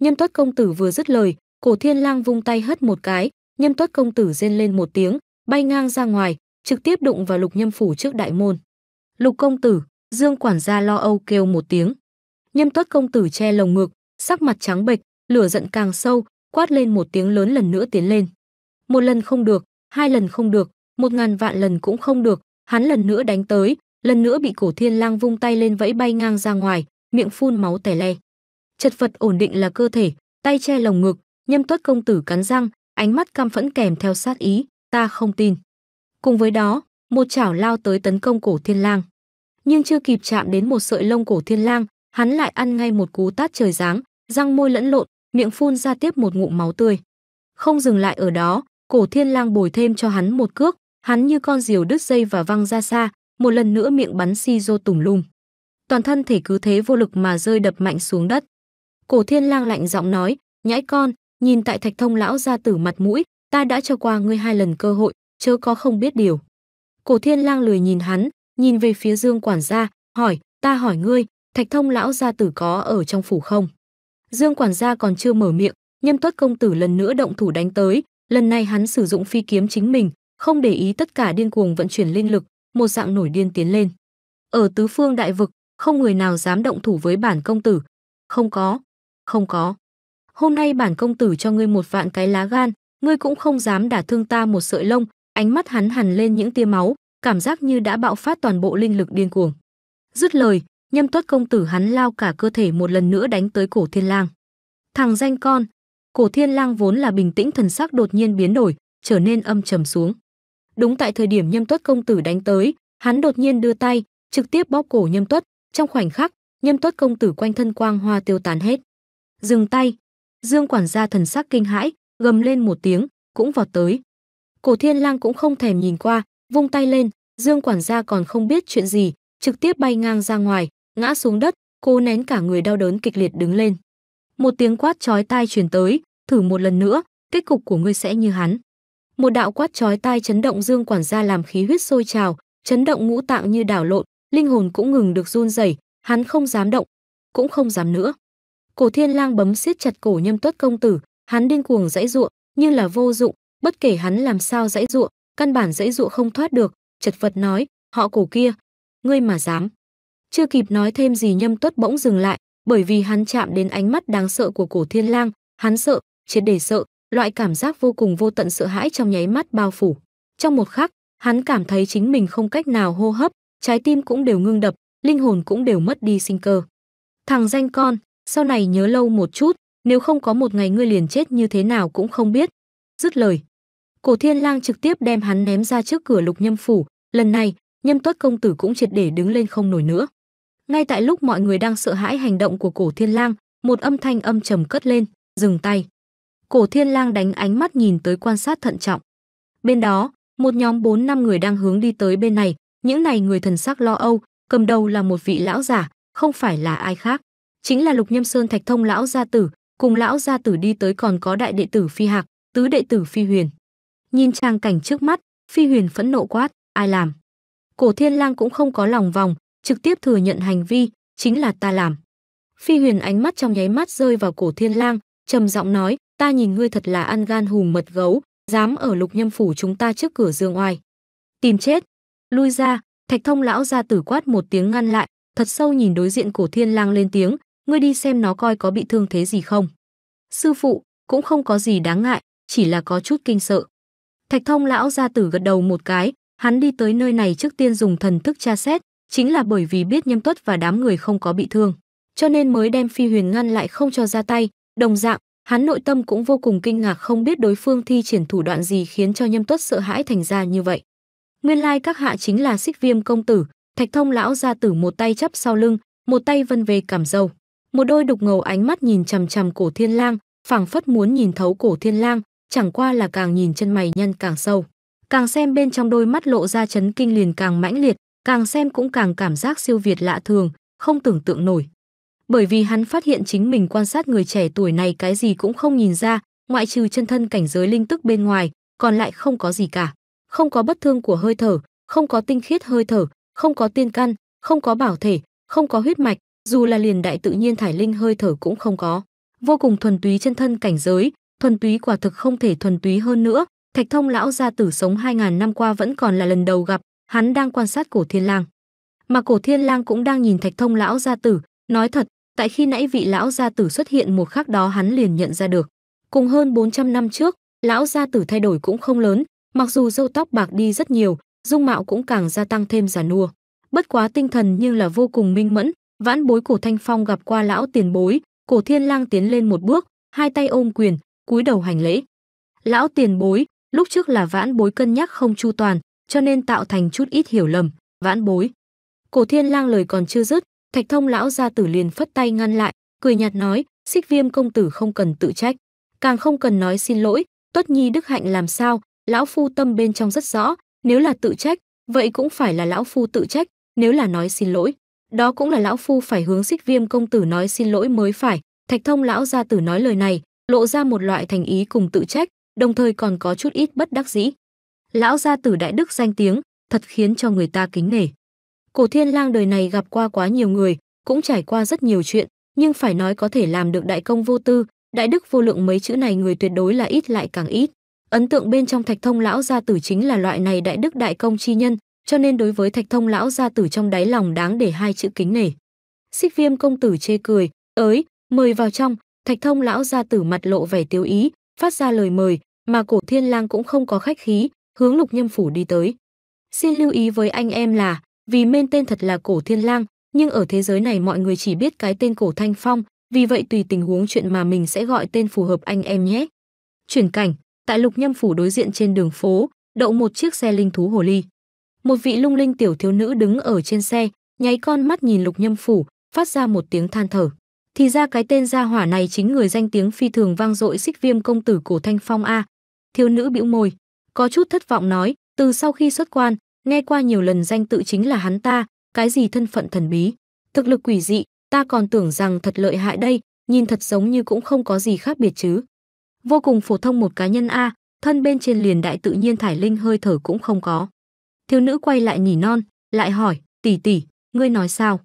Nhâm Tuất công tử vừa dứt lời, Cổ Thiên Lang vung tay hất một cái, Nhâm Tuất công tử rên lên một tiếng, bay ngang ra ngoài, trực tiếp đụng vào Lục Nhâm phủ trước đại môn. Lục công tử, Dương quản gia lo âu kêu một tiếng. Nhâm Tuất công tử che lồng ngực, sắc mặt trắng bệch, lửa giận càng sâu, quát lên một tiếng lớn, lần nữa tiến lên. Một lần không được, hai lần không được, một ngàn vạn lần cũng không được, hắn lần nữa đánh tới, lần nữa bị Cổ Thiên Lang vung tay lên vẫy bay ngang ra ngoài, miệng phun máu tè le. Chật vật ổn định là cơ thể, tay che lồng ngực, Nhâm Tuất công tử cắn răng, ánh mắt căm phẫn kèm theo sát ý, ta không tin. Cùng với đó, một chảo lao tới tấn công Cổ Thiên Lang. Nhưng chưa kịp chạm đến một sợi lông Cổ Thiên Lang, hắn lại ăn ngay một cú tát trời giáng, răng môi lẫn lộn, miệng phun ra tiếp một ngụm máu tươi. Không dừng lại ở đó, Cổ Thiên Lang bồi thêm cho hắn một cước, hắn như con diều đứt dây và văng ra xa, một lần nữa miệng bắn xi rô tùng lum. Toàn thân thể cứ thế vô lực mà rơi đập mạnh xuống đất. Cổ Thiên Lang lạnh giọng nói, nhãi con, nhìn tại Thạch Thông lão gia tử mặt mũi, ta đã cho qua ngươi hai lần cơ hội, chớ có không biết điều. Cổ Thiên Lang lười nhìn hắn, nhìn về phía Dương quản gia, hỏi, ta hỏi ngươi, Thạch Thông lão gia tử có ở trong phủ không? Dương quản gia còn chưa mở miệng, Nhâm Tuất công tử lần nữa động thủ đánh tới, lần này hắn sử dụng phi kiếm chính mình, không để ý tất cả, điên cuồng vận chuyển linh lực, một dạng nổi điên tiến lên. Ở tứ phương đại vực, không người nào dám động thủ với bản công tử. Không có, không có. Hôm nay bản công tử cho ngươi một vạn cái lá gan, ngươi cũng không dám đả thương ta một sợi lông. Ánh mắt hắn hằn lên những tia máu, cảm giác như đã bạo phát toàn bộ linh lực điên cuồng. Dứt lời, Nhâm Tuất công tử hắn lao cả cơ thể một lần nữa đánh tới Cổ Thiên Lang. Thằng danh con. Cổ Thiên Lang vốn là bình tĩnh thần sắc đột nhiên biến đổi, trở nên âm trầm xuống. Đúng tại thời điểm Nhâm Tuất công tử đánh tới, hắn đột nhiên đưa tay, trực tiếp bóp cổ Nhâm Tuất, trong khoảnh khắc, Nhâm Tuất công tử quanh thân quang hoa tiêu tán hết. Dừng tay. Dương quản gia thần sắc kinh hãi, gầm lên một tiếng, cũng vọt tới. Cổ Thiên Lang cũng không thèm nhìn qua, vung tay lên, Dương quản gia còn không biết chuyện gì, trực tiếp bay ngang ra ngoài, ngã xuống đất, cố nén cả người đau đớn kịch liệt đứng lên. Một tiếng quát chói tai truyền tới, thử một lần nữa, kết cục của ngươi sẽ như hắn. Một đạo quát chói tai chấn động Dương quản gia làm khí huyết sôi trào, chấn động ngũ tạng như đảo lộn, linh hồn cũng ngừng được run rẩy, hắn không dám động, cũng không dám nữa. Cổ Thiên Lang bấm siết chặt cổ Nhâm Tuất công tử, hắn điên cuồng giãy giụa, nhưng là vô dụng, bất kể hắn làm sao giãy giụa, căn bản giãy giụa không thoát được, chật vật nói, họ Cổ kia, ngươi mà dám. Chưa kịp nói thêm gì, Nhâm Tuất bỗng dừng lại, bởi vì hắn chạm đến ánh mắt đáng sợ của Cổ Thiên Lang, hắn sợ, triệt để sợ, loại cảm giác vô cùng vô tận sợ hãi trong nháy mắt bao phủ. Trong một khắc, hắn cảm thấy chính mình không cách nào hô hấp, trái tim cũng đều ngưng đập, linh hồn cũng đều mất đi sinh cơ. Thằng danh con, sau này nhớ lâu một chút, nếu không có một ngày ngươi liền chết như thế nào cũng không biết. Dứt lời, Cổ Thiên Lang trực tiếp đem hắn ném ra trước cửa Lục Nhâm phủ, lần này, Nhâm Tuất công tử cũng triệt để đứng lên không nổi nữa. Ngay tại lúc mọi người đang sợ hãi hành động của Cổ Thiên Lang, một âm thanh âm trầm cất lên, dừng tay. Cổ Thiên Lang đánh ánh mắt nhìn tới, quan sát thận trọng. Bên đó, một nhóm bốn năm người đang hướng đi tới bên này, những này người thần sắc lo âu, cầm đầu là một vị lão giả, không phải là ai khác, chính là Lục Nhâm Sơn Thạch Thông lão gia tử, cùng lão gia tử đi tới còn có đại đệ tử Phi Hạc, tứ đệ tử Phi Huyền. Nhìn trang cảnh trước mắt, Phi Huyền phẫn nộ quát, ai làm? Cổ Thiên Lang cũng không có lòng vòng, trực tiếp thừa nhận hành vi, chính là ta làm. Phi Huyền ánh mắt trong nháy mắt rơi vào Cổ Thiên Lang, trầm giọng nói, ta nhìn ngươi thật là ăn gan hùm mật gấu, dám ở Lục Nhâm phủ chúng ta trước cửa dương oai. Tìm chết, lui ra. Thạch Thông lão gia tử quát một tiếng ngăn lại, thật sâu nhìn đối diện Cổ Thiên Lang lên tiếng, ngươi đi xem nó coi có bị thương thế gì không. Sư phụ, cũng không có gì đáng ngại, chỉ là có chút kinh sợ. Thạch Thông lão gia tử gật đầu một cái, hắn đi tới nơi này trước tiên dùng thần thức tra xét, chính là bởi vì biết Nhâm Tuất và đám người không có bị thương, cho nên mới đem Phi Huyền ngăn lại không cho ra tay. Đồng dạng, hắn nội tâm cũng vô cùng kinh ngạc không biết đối phương thi triển thủ đoạn gì khiến cho Nhâm Tuất sợ hãi thành ra như vậy. Nguyên lai các hạ chính là Xích Viêm công tử. Thạch Thông lão gia tử một tay chắp sau lưng, một tay vân về cảm dâu, một đôi đục ngầu ánh mắt nhìn chằm chằm Cổ Thiên Lang, phảng phất muốn nhìn thấu Cổ Thiên Lang, chẳng qua là càng nhìn chân mày nhăn càng sâu, càng xem bên trong đôi mắt lộ ra chấn kinh liền càng mãnh liệt, càng xem cũng càng cảm giác siêu việt lạ thường, không tưởng tượng nổi. Bởi vì hắn phát hiện chính mình quan sát người trẻ tuổi này cái gì cũng không nhìn ra, ngoại trừ chân thân cảnh giới linh tức bên ngoài, còn lại không có gì cả. Không có bất thương của hơi thở, không có tinh khiết hơi thở, không có tiên căn, không có bảo thể, không có huyết mạch, dù là liền đại tự nhiên thải linh hơi thở cũng không có. Vô cùng thuần túy chân thân cảnh giới, thuần túy quả thực không thể thuần túy hơn nữa. Thạch Thông lão gia tử sống hai ngàn năm qua vẫn còn là lần đầu gặp, hắn đang quan sát Cổ Thiên Lang. Mà Cổ Thiên Lang cũng đang nhìn Thạch Thông lão gia tử, nói thật, tại khi nãy vị lão gia tử xuất hiện một khắc đó hắn liền nhận ra được. Cùng hơn bốn trăm năm trước, lão gia tử thay đổi cũng không lớn, mặc dù râu tóc bạc đi rất nhiều, dung mạo cũng càng gia tăng thêm già nua. Bất quá tinh thần nhưng là vô cùng minh mẫn, vãn bối Cổ Thanh Phong gặp qua lão tiền bối. Cổ Thiên Lang tiến lên một bước, hai tay ôm quyền, cúi đầu hành lễ. Lão tiền bối, lúc trước là vãn bối cân nhắc không chu toàn, cho nên tạo thành chút ít hiểu lầm, vãn bối. Cổ Thiên Lang lời còn chưa dứt, Thạch Thông lão gia tử liền phất tay ngăn lại, cười nhạt nói, Xích Viêm công tử không cần tự trách, càng không cần nói xin lỗi, Tuất Nhi đức hạnh làm sao, lão phu tâm bên trong rất rõ, nếu là tự trách, vậy cũng phải là lão phu tự trách, nếu là nói xin lỗi, đó cũng là lão phu phải hướng Xích Viêm công tử nói xin lỗi mới phải. Thạch Thông lão gia tử nói lời này, lộ ra một loại thành ý cùng tự trách, đồng thời còn có chút ít bất đắc dĩ. Lão gia tử đại đức danh tiếng, thật khiến cho người ta kính nể. Cổ Thiên Lang đời này gặp qua quá nhiều người, cũng trải qua rất nhiều chuyện, nhưng phải nói có thể làm được đại công vô tư, đại đức vô lượng mấy chữ này người tuyệt đối là ít lại càng ít. Ấn tượng bên trong Thạch Thông lão gia tử chính là loại này đại đức đại công chi nhân, cho nên đối với Thạch Thông lão gia tử trong đáy lòng đáng để hai chữ kính nể. Xích Viêm công tử chê cười, "Ới, mời vào trong." Thạch Thông lão gia tử mặt lộ vẻ tiêu ý, phát ra lời mời, mà Cổ Thiên Lang cũng không có khách khí, hướng Lục Nhâm phủ đi tới. Xin lưu ý với anh em là, vì men tên thật là Cổ Thiên Lang, nhưng ở thế giới này mọi người chỉ biết cái tên Cổ Thanh Phong, vì vậy tùy tình huống chuyện mà mình sẽ gọi tên phù hợp anh em nhé. Chuyển cảnh, tại Lục Nhâm phủ đối diện trên đường phố, đậu một chiếc xe linh thú hồ ly. Một vị lung linh tiểu thiếu nữ đứng ở trên xe, nháy con mắt nhìn Lục Nhâm phủ, phát ra một tiếng than thở. Thì ra cái tên gia hỏa này chính người danh tiếng phi thường vang dội Xích Viêm công tử Cổ Thanh Phong a. Thiếu nữ bĩu môi, có chút thất vọng nói, từ sau khi xuất quan, nghe qua nhiều lần danh tự chính là hắn ta, cái gì thân phận thần bí, thực lực quỷ dị, ta còn tưởng rằng thật lợi hại đây, nhìn thật giống như cũng không có gì khác biệt chứ. Vô cùng phổ thông một cá nhân a, thân bên trên liền đại tự nhiên thải linh hơi thở cũng không có. Thiếu nữ quay lại nỉ non, lại hỏi, tỷ tỷ, ngươi nói sao?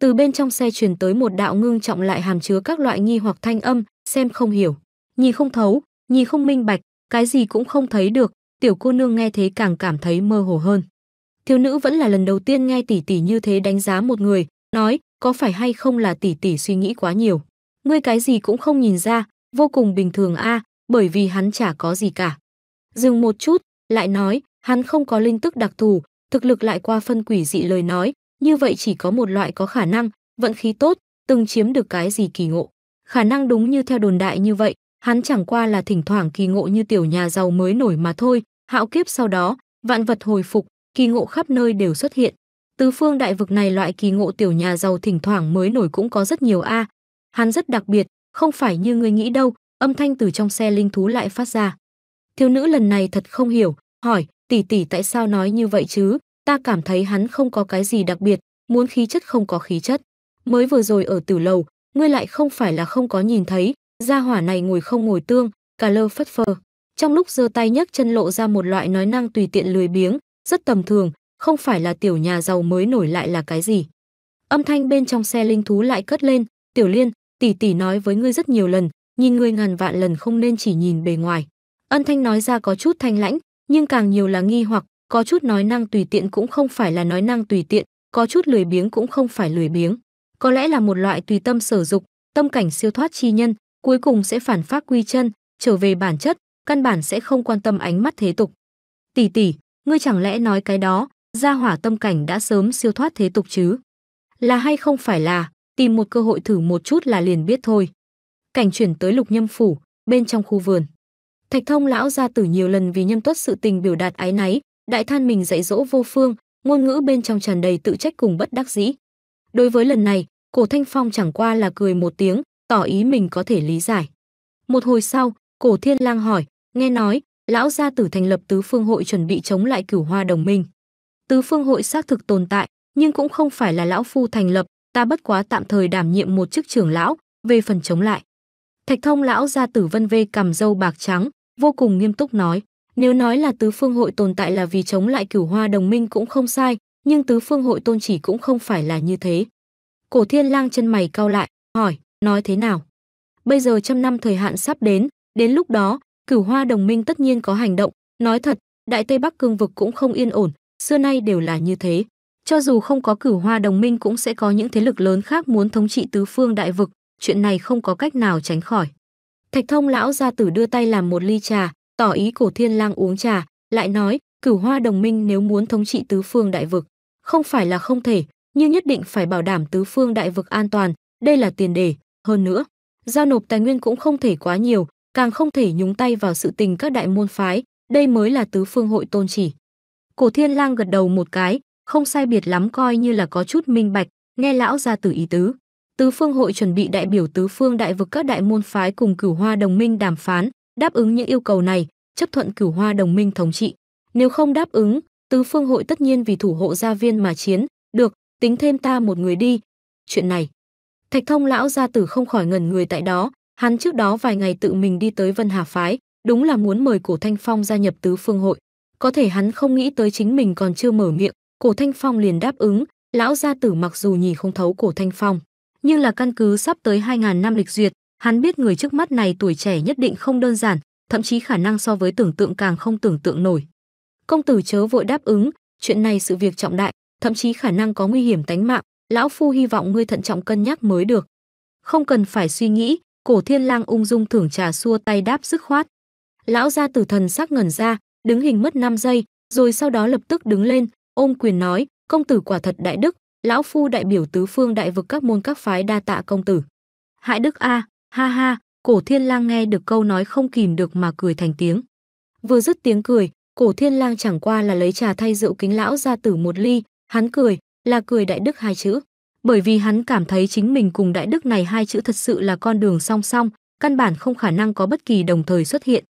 Từ bên trong xe truyền tới một đạo ngưng trọng lại hàm chứa các loại nghi hoặc thanh âm, xem không hiểu, nhìn không thấu, nhìn không minh bạch, cái gì cũng không thấy được, tiểu cô nương nghe thế càng cảm thấy mơ hồ hơn. Thiếu nữ vẫn là lần đầu tiên nghe tỷ tỷ như thế đánh giá một người, nói, có phải hay không là tỷ tỷ suy nghĩ quá nhiều. Ngươi cái gì cũng không nhìn ra, vô cùng bình thường a, à, bởi vì hắn chả có gì cả. Dừng một chút, lại nói, hắn không có linh tức đặc thù, thực lực lại qua phân quỷ dị lời nói. Như vậy chỉ có một loại có khả năng, vận khí tốt, từng chiếm được cái gì kỳ ngộ. Khả năng đúng như theo đồn đại như vậy, hắn chẳng qua là thỉnh thoảng kỳ ngộ như tiểu nhà giàu mới nổi mà thôi. Hạo kiếp sau đó, vạn vật hồi phục, kỳ ngộ khắp nơi đều xuất hiện. Tứ phương đại vực này loại kỳ ngộ tiểu nhà giàu thỉnh thoảng mới nổi cũng có rất nhiều a. Hắn rất đặc biệt, không phải như ngươi nghĩ đâu, âm thanh từ trong xe linh thú lại phát ra. Thiếu nữ lần này thật không hiểu, hỏi, tỷ tỷ tại sao nói như vậy chứ? Ta cảm thấy hắn không có cái gì đặc biệt, muốn khí chất không có khí chất. Mới vừa rồi ở tử lầu, ngươi lại không phải là không có nhìn thấy, gia hỏa này ngồi không ngồi tương, cà lơ phất phơ. Trong lúc giơ tay nhấc chân lộ ra một loại nói năng tùy tiện lười biếng, rất tầm thường, không phải là tiểu nhà giàu mới nổi lại là cái gì. Âm thanh bên trong xe linh thú lại cất lên, Tiểu Liên, tỷ tỷ nói với ngươi rất nhiều lần, nhìn ngươi ngàn vạn lần không nên chỉ nhìn bề ngoài. Âm thanh nói ra có chút thanh lãnh, nhưng càng nhiều là nghi hoặc. Có chút nói năng tùy tiện cũng không phải là nói năng tùy tiện, có chút lười biếng cũng không phải lười biếng, có lẽ là một loại tùy tâm sở dục, tâm cảnh siêu thoát chi nhân, cuối cùng sẽ phản pháp quy chân, trở về bản chất, căn bản sẽ không quan tâm ánh mắt thế tục. Tỷ tỷ, ngươi chẳng lẽ nói cái đó, gia hỏa tâm cảnh đã sớm siêu thoát thế tục chứ? Là hay không phải là, tìm một cơ hội thử một chút là liền biết thôi. Cảnh chuyển tới Lục Nhâm phủ, bên trong khu vườn. Thạch Thông lão gia tử nhiều lần vì Nhâm Tuất sự tình biểu đạt áy náy, đại than mình dạy dỗ vô phương, ngôn ngữ bên trong tràn đầy tự trách cùng bất đắc dĩ. Đối với lần này, Cổ Thanh Phong chẳng qua là cười một tiếng, tỏ ý mình có thể lý giải. Một hồi sau, Cổ Thiên Lang hỏi, nghe nói, lão gia tử thành lập Tứ Phương Hội chuẩn bị chống lại Cửu Hoa Đồng Minh. Tứ Phương Hội xác thực tồn tại, nhưng cũng không phải là lão phu thành lập, ta bất quá tạm thời đảm nhiệm một chức trưởng lão, về phần chống lại. Thạch Thông lão gia tử vân vê cằm râu bạc trắng, vô cùng nghiêm túc nói, nếu nói là Tứ Phương Hội tồn tại là vì chống lại Cửu Hoa Đồng Minh cũng không sai, nhưng Tứ Phương Hội tôn chỉ cũng không phải là như thế. Cổ Thiên Lang chân mày cau lại, hỏi, nói thế nào? Bây giờ trăm năm thời hạn sắp đến, đến lúc đó, Cửu Hoa Đồng Minh tất nhiên có hành động, nói thật, Đại Tây Bắc cương vực cũng không yên ổn, xưa nay đều là như thế. Cho dù không có Cửu Hoa Đồng Minh cũng sẽ có những thế lực lớn khác muốn thống trị tứ phương đại vực, chuyện này không có cách nào tránh khỏi. Thạch Thông lão gia tử đưa tay làm một ly trà, tỏ ý Cổ Thiên Lang uống trà, lại nói, Cửu Hoa Đồng Minh nếu muốn thống trị tứ phương đại vực, không phải là không thể, nhưng nhất định phải bảo đảm tứ phương đại vực an toàn, đây là tiền đề, hơn nữa, giao nộp tài nguyên cũng không thể quá nhiều, càng không thể nhúng tay vào sự tình các đại môn phái, đây mới là Tứ Phương Hội tôn chỉ. Cổ Thiên Lang gật đầu một cái, không sai biệt lắm coi như là có chút minh bạch, nghe lão gia tử ý tứ. Tứ Phương Hội chuẩn bị đại biểu tứ phương đại vực các đại môn phái cùng Cửu Hoa Đồng Minh đàm phán, đáp ứng những yêu cầu này, chấp thuận Cửu Hoa Đồng Minh thống trị. Nếu không đáp ứng, Tứ Phương Hội tất nhiên vì thủ hộ gia viên mà chiến, được, tính thêm ta một người đi. Chuyện này, Thạch Thông lão gia tử không khỏi ngẩn người tại đó, hắn trước đó vài ngày tự mình đi tới Vân Hà phái, đúng là muốn mời Cổ Thanh Phong gia nhập Tứ Phương Hội. Có thể hắn không nghĩ tới chính mình còn chưa mở miệng, Cổ Thanh Phong liền đáp ứng. Lão gia tử mặc dù nhìn không thấu Cổ Thanh Phong, nhưng là căn cứ sắp tới hai nghìn năm lịch duyệt, hắn biết người trước mắt này tuổi trẻ nhất định không đơn giản, thậm chí khả năng so với tưởng tượng càng không tưởng tượng nổi. Công tử chớ vội đáp ứng, chuyện này sự việc trọng đại, thậm chí khả năng có nguy hiểm tánh mạng, lão phu hy vọng ngươi thận trọng cân nhắc mới được. Không cần phải suy nghĩ, Cổ Thiên Lang ung dung thưởng trà xua tay đáp dứt khoát. Lão gia tử thần sắc ngẩn ra, đứng hình mất năm giây, rồi sau đó lập tức đứng lên, ôm quyền nói, công tử quả thật đại đức, lão phu đại biểu tứ phương đại vực các môn các phái đa tạ công tử. Hại đức a, à, ha ha, Cổ Thiên Lang nghe được câu nói không kìm được mà cười thành tiếng. Vừa dứt tiếng cười, Cổ Thiên Lang chẳng qua là lấy trà thay rượu kính lão gia tử một ly, hắn cười, là cười đại đức hai chữ. Bởi vì hắn cảm thấy chính mình cùng đại đức này hai chữ thật sự là con đường song song, căn bản không khả năng có bất kỳ đồng thời xuất hiện.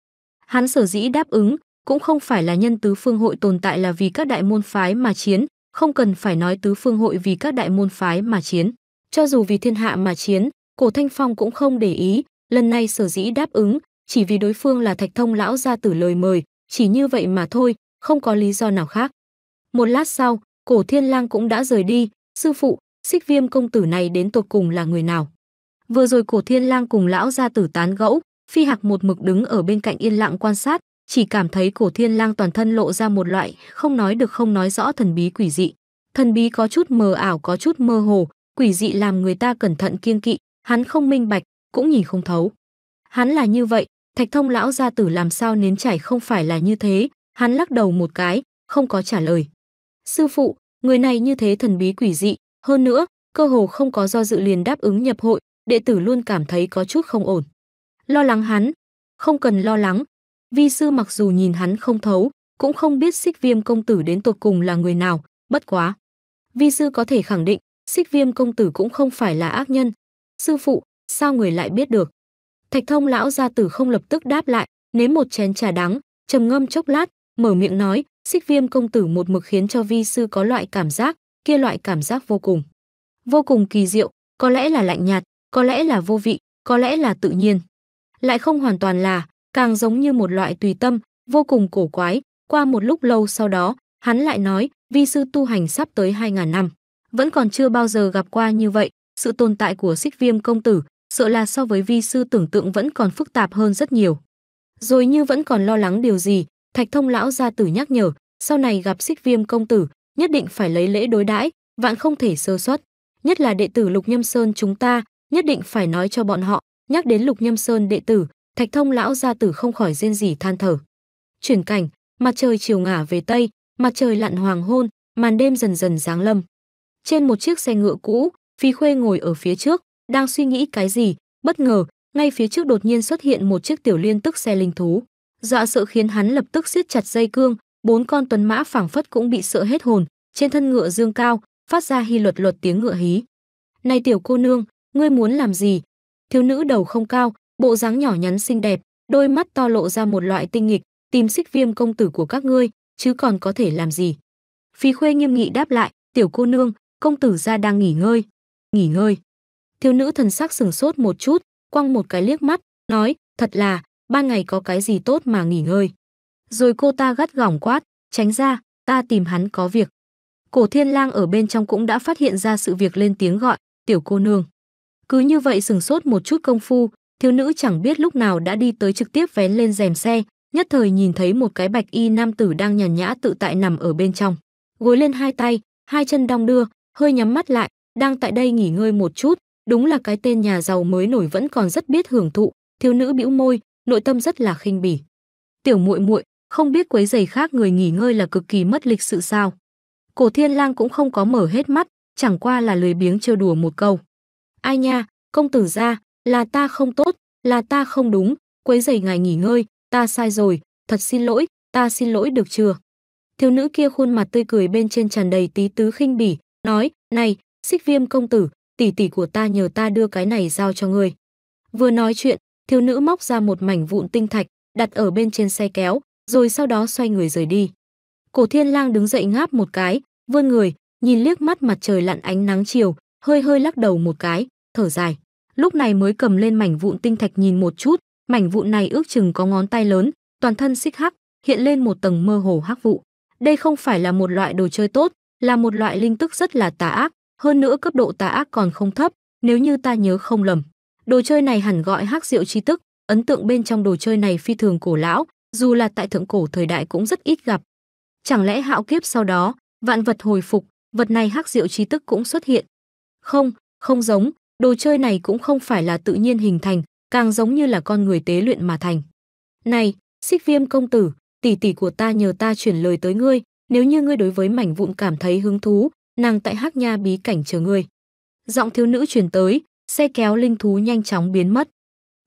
Hắn sở dĩ đáp ứng, cũng không phải là nhân tứ phương hội tồn tại là vì các đại môn phái mà chiến, không cần phải nói tứ phương hội vì các đại môn phái mà chiến. Cho dù vì thiên hạ mà chiến, Cổ Thanh Phong cũng không để ý, lần này sở dĩ đáp ứng, chỉ vì đối phương là Thạch Thông lão gia tử lời mời, chỉ như vậy mà thôi, không có lý do nào khác. Một lát sau, Cổ Thiên Lang cũng đã rời đi, sư phụ, Xích Viêm công tử này đến tột cùng là người nào? Vừa rồi Cổ Thiên Lang cùng lão gia tử tán gẫu, Phi Hạc một mực đứng ở bên cạnh yên lặng quan sát, chỉ cảm thấy Cổ Thiên Lang toàn thân lộ ra một loại không nói được không nói rõ thần bí quỷ dị. Thần bí có chút mờ ảo, có chút mơ hồ, quỷ dị làm người ta cẩn thận kiêng kỵ, hắn không minh bạch, cũng nhìn không thấu. Hắn là như vậy, Thạch Thông lão gia tử làm sao nếm trải không phải là như thế, hắn lắc đầu một cái, không có trả lời. Sư phụ, người này như thế thần bí quỷ dị, hơn nữa, cơ hồ không có do dự liền đáp ứng nhập hội, đệ tử luôn cảm thấy có chút không ổn. Lo lắng hắn, không cần lo lắng. Vi sư mặc dù nhìn hắn không thấu, cũng không biết Xích Viêm công tử đến tột cùng là người nào, bất quá. Vi sư có thể khẳng định, Xích Viêm công tử cũng không phải là ác nhân. Sư phụ, sao người lại biết được? Thạch Thông lão gia tử không lập tức đáp lại, nếm một chén trà đắng, trầm ngâm chốc lát, mở miệng nói, Xích Viêm công tử một mực khiến cho vi sư có loại cảm giác, kia loại cảm giác vô cùng. Vô cùng kỳ diệu, có lẽ là lạnh nhạt, có lẽ là vô vị, có lẽ là tự nhiên. Lại không hoàn toàn là, càng giống như một loại tùy tâm, vô cùng cổ quái. Qua một lúc lâu sau đó, hắn lại nói, vi sư tu hành sắp tới hai nghìn năm. Vẫn còn chưa bao giờ gặp qua như vậy, sự tồn tại của Xích Viêm công tử, sợ là so với vi sư tưởng tượng vẫn còn phức tạp hơn rất nhiều. Rồi như vẫn còn lo lắng điều gì, Thạch Thông lão gia tử nhắc nhở, sau này gặp Xích Viêm công tử, nhất định phải lấy lễ đối đãi, vạn không thể sơ suất. Nhất là đệ tử Lục Nhâm Sơn chúng ta, nhất định phải nói cho bọn họ. Nhắc đến Lục Nhâm Sơn đệ tử, Thạch Thông lão gia tử không khỏi rên rỉ than thở. Chuyển cảnh, mặt trời chiều ngả về tây, mặt trời lặn hoàng hôn, màn đêm dần dần giáng lâm. Trên một chiếc xe ngựa cũ, Phí Khuê ngồi ở phía trước, đang suy nghĩ cái gì, bất ngờ, ngay phía trước đột nhiên xuất hiện một chiếc tiểu liên tức xe linh thú. Dọa sợ khiến hắn lập tức siết chặt dây cương, bốn con tuấn mã phảng phất cũng bị sợ hết hồn, trên thân ngựa dương cao, phát ra hi luật luật tiếng ngựa hí. "Này tiểu cô nương, ngươi muốn làm gì?" Thiếu nữ đầu không cao, bộ dáng nhỏ nhắn xinh đẹp, đôi mắt to lộ ra một loại tinh nghịch, tìm Xích Viêm công tử của các ngươi, chứ còn có thể làm gì. Phí Khuê nghiêm nghị đáp lại, tiểu cô nương, công tử gia đang nghỉ ngơi. Nghỉ ngơi. Thiếu nữ thần sắc sửng sốt một chút, quăng một cái liếc mắt, nói, thật là, ban ngày có cái gì tốt mà nghỉ ngơi. Rồi cô ta gắt gỏng quát, tránh ra, ta tìm hắn có việc. Cổ Thiên Lang ở bên trong cũng đã phát hiện ra sự việc, lên tiếng gọi, tiểu cô nương. Cứ như vậy sửng sốt một chút công phu, thiếu nữ chẳng biết lúc nào đã đi tới trực tiếp vén lên rèm xe, nhất thời nhìn thấy một cái bạch y nam tử đang nhàn nhã tự tại nằm ở bên trong. Gối lên hai tay, hai chân đong đưa, hơi nhắm mắt lại, đang tại đây nghỉ ngơi một chút, đúng là cái tên nhà giàu mới nổi vẫn còn rất biết hưởng thụ, thiếu nữ bĩu môi, nội tâm rất là khinh bỉ. Tiểu muội muội, không biết quấy giày khác người nghỉ ngơi là cực kỳ mất lịch sự sao. Cổ Thiên Lang cũng không có mở hết mắt, chẳng qua là lười biếng trêu đùa một câu. Ai nha, công tử gia, là ta không tốt, là ta không đúng, quấy giày ngài nghỉ ngơi, ta sai rồi, thật xin lỗi, ta xin lỗi được chưa? Thiếu nữ kia khuôn mặt tươi cười bên trên tràn đầy tí tứ khinh bỉ, nói, này, Xích Viêm công tử, tỷ tỷ của ta nhờ ta đưa cái này giao cho ngươi. Vừa nói chuyện, thiếu nữ móc ra một mảnh vụn tinh thạch, đặt ở bên trên xe kéo, rồi sau đó xoay người rời đi. Cổ Thiên Lang đứng dậy ngáp một cái, vươn người, nhìn liếc mắt mặt trời lặn ánh nắng chiều, hơi hơi lắc đầu một cái, thở dài. Lúc này mới cầm lên mảnh vụn tinh thạch nhìn một chút, mảnh vụn này ước chừng có ngón tay lớn, toàn thân xích hắc, hiện lên một tầng mơ hồ hắc vụ. Đây không phải là một loại đồ chơi tốt, là một loại linh tức rất là tà ác, hơn nữa cấp độ tà ác còn không thấp, nếu như ta nhớ không lầm. Đồ chơi này hẳn gọi hắc diệu chi tức, ấn tượng bên trong đồ chơi này phi thường cổ lão, dù là tại thượng cổ thời đại cũng rất ít gặp. Chẳng lẽ hạo kiếp sau đó, vạn vật hồi phục, vật này hắc diệu chi tức cũng xuất hiện. Không, không giống, đồ chơi này cũng không phải là tự nhiên hình thành, càng giống như là con người tế luyện mà thành. Này, Xích Viêm công tử, tỷ tỷ của ta nhờ ta chuyển lời tới ngươi, nếu như ngươi đối với mảnh vụn cảm thấy hứng thú, nàng tại Hắc Nha bí cảnh chờ ngươi. Giọng thiếu nữ truyền tới, xe kéo linh thú nhanh chóng biến mất.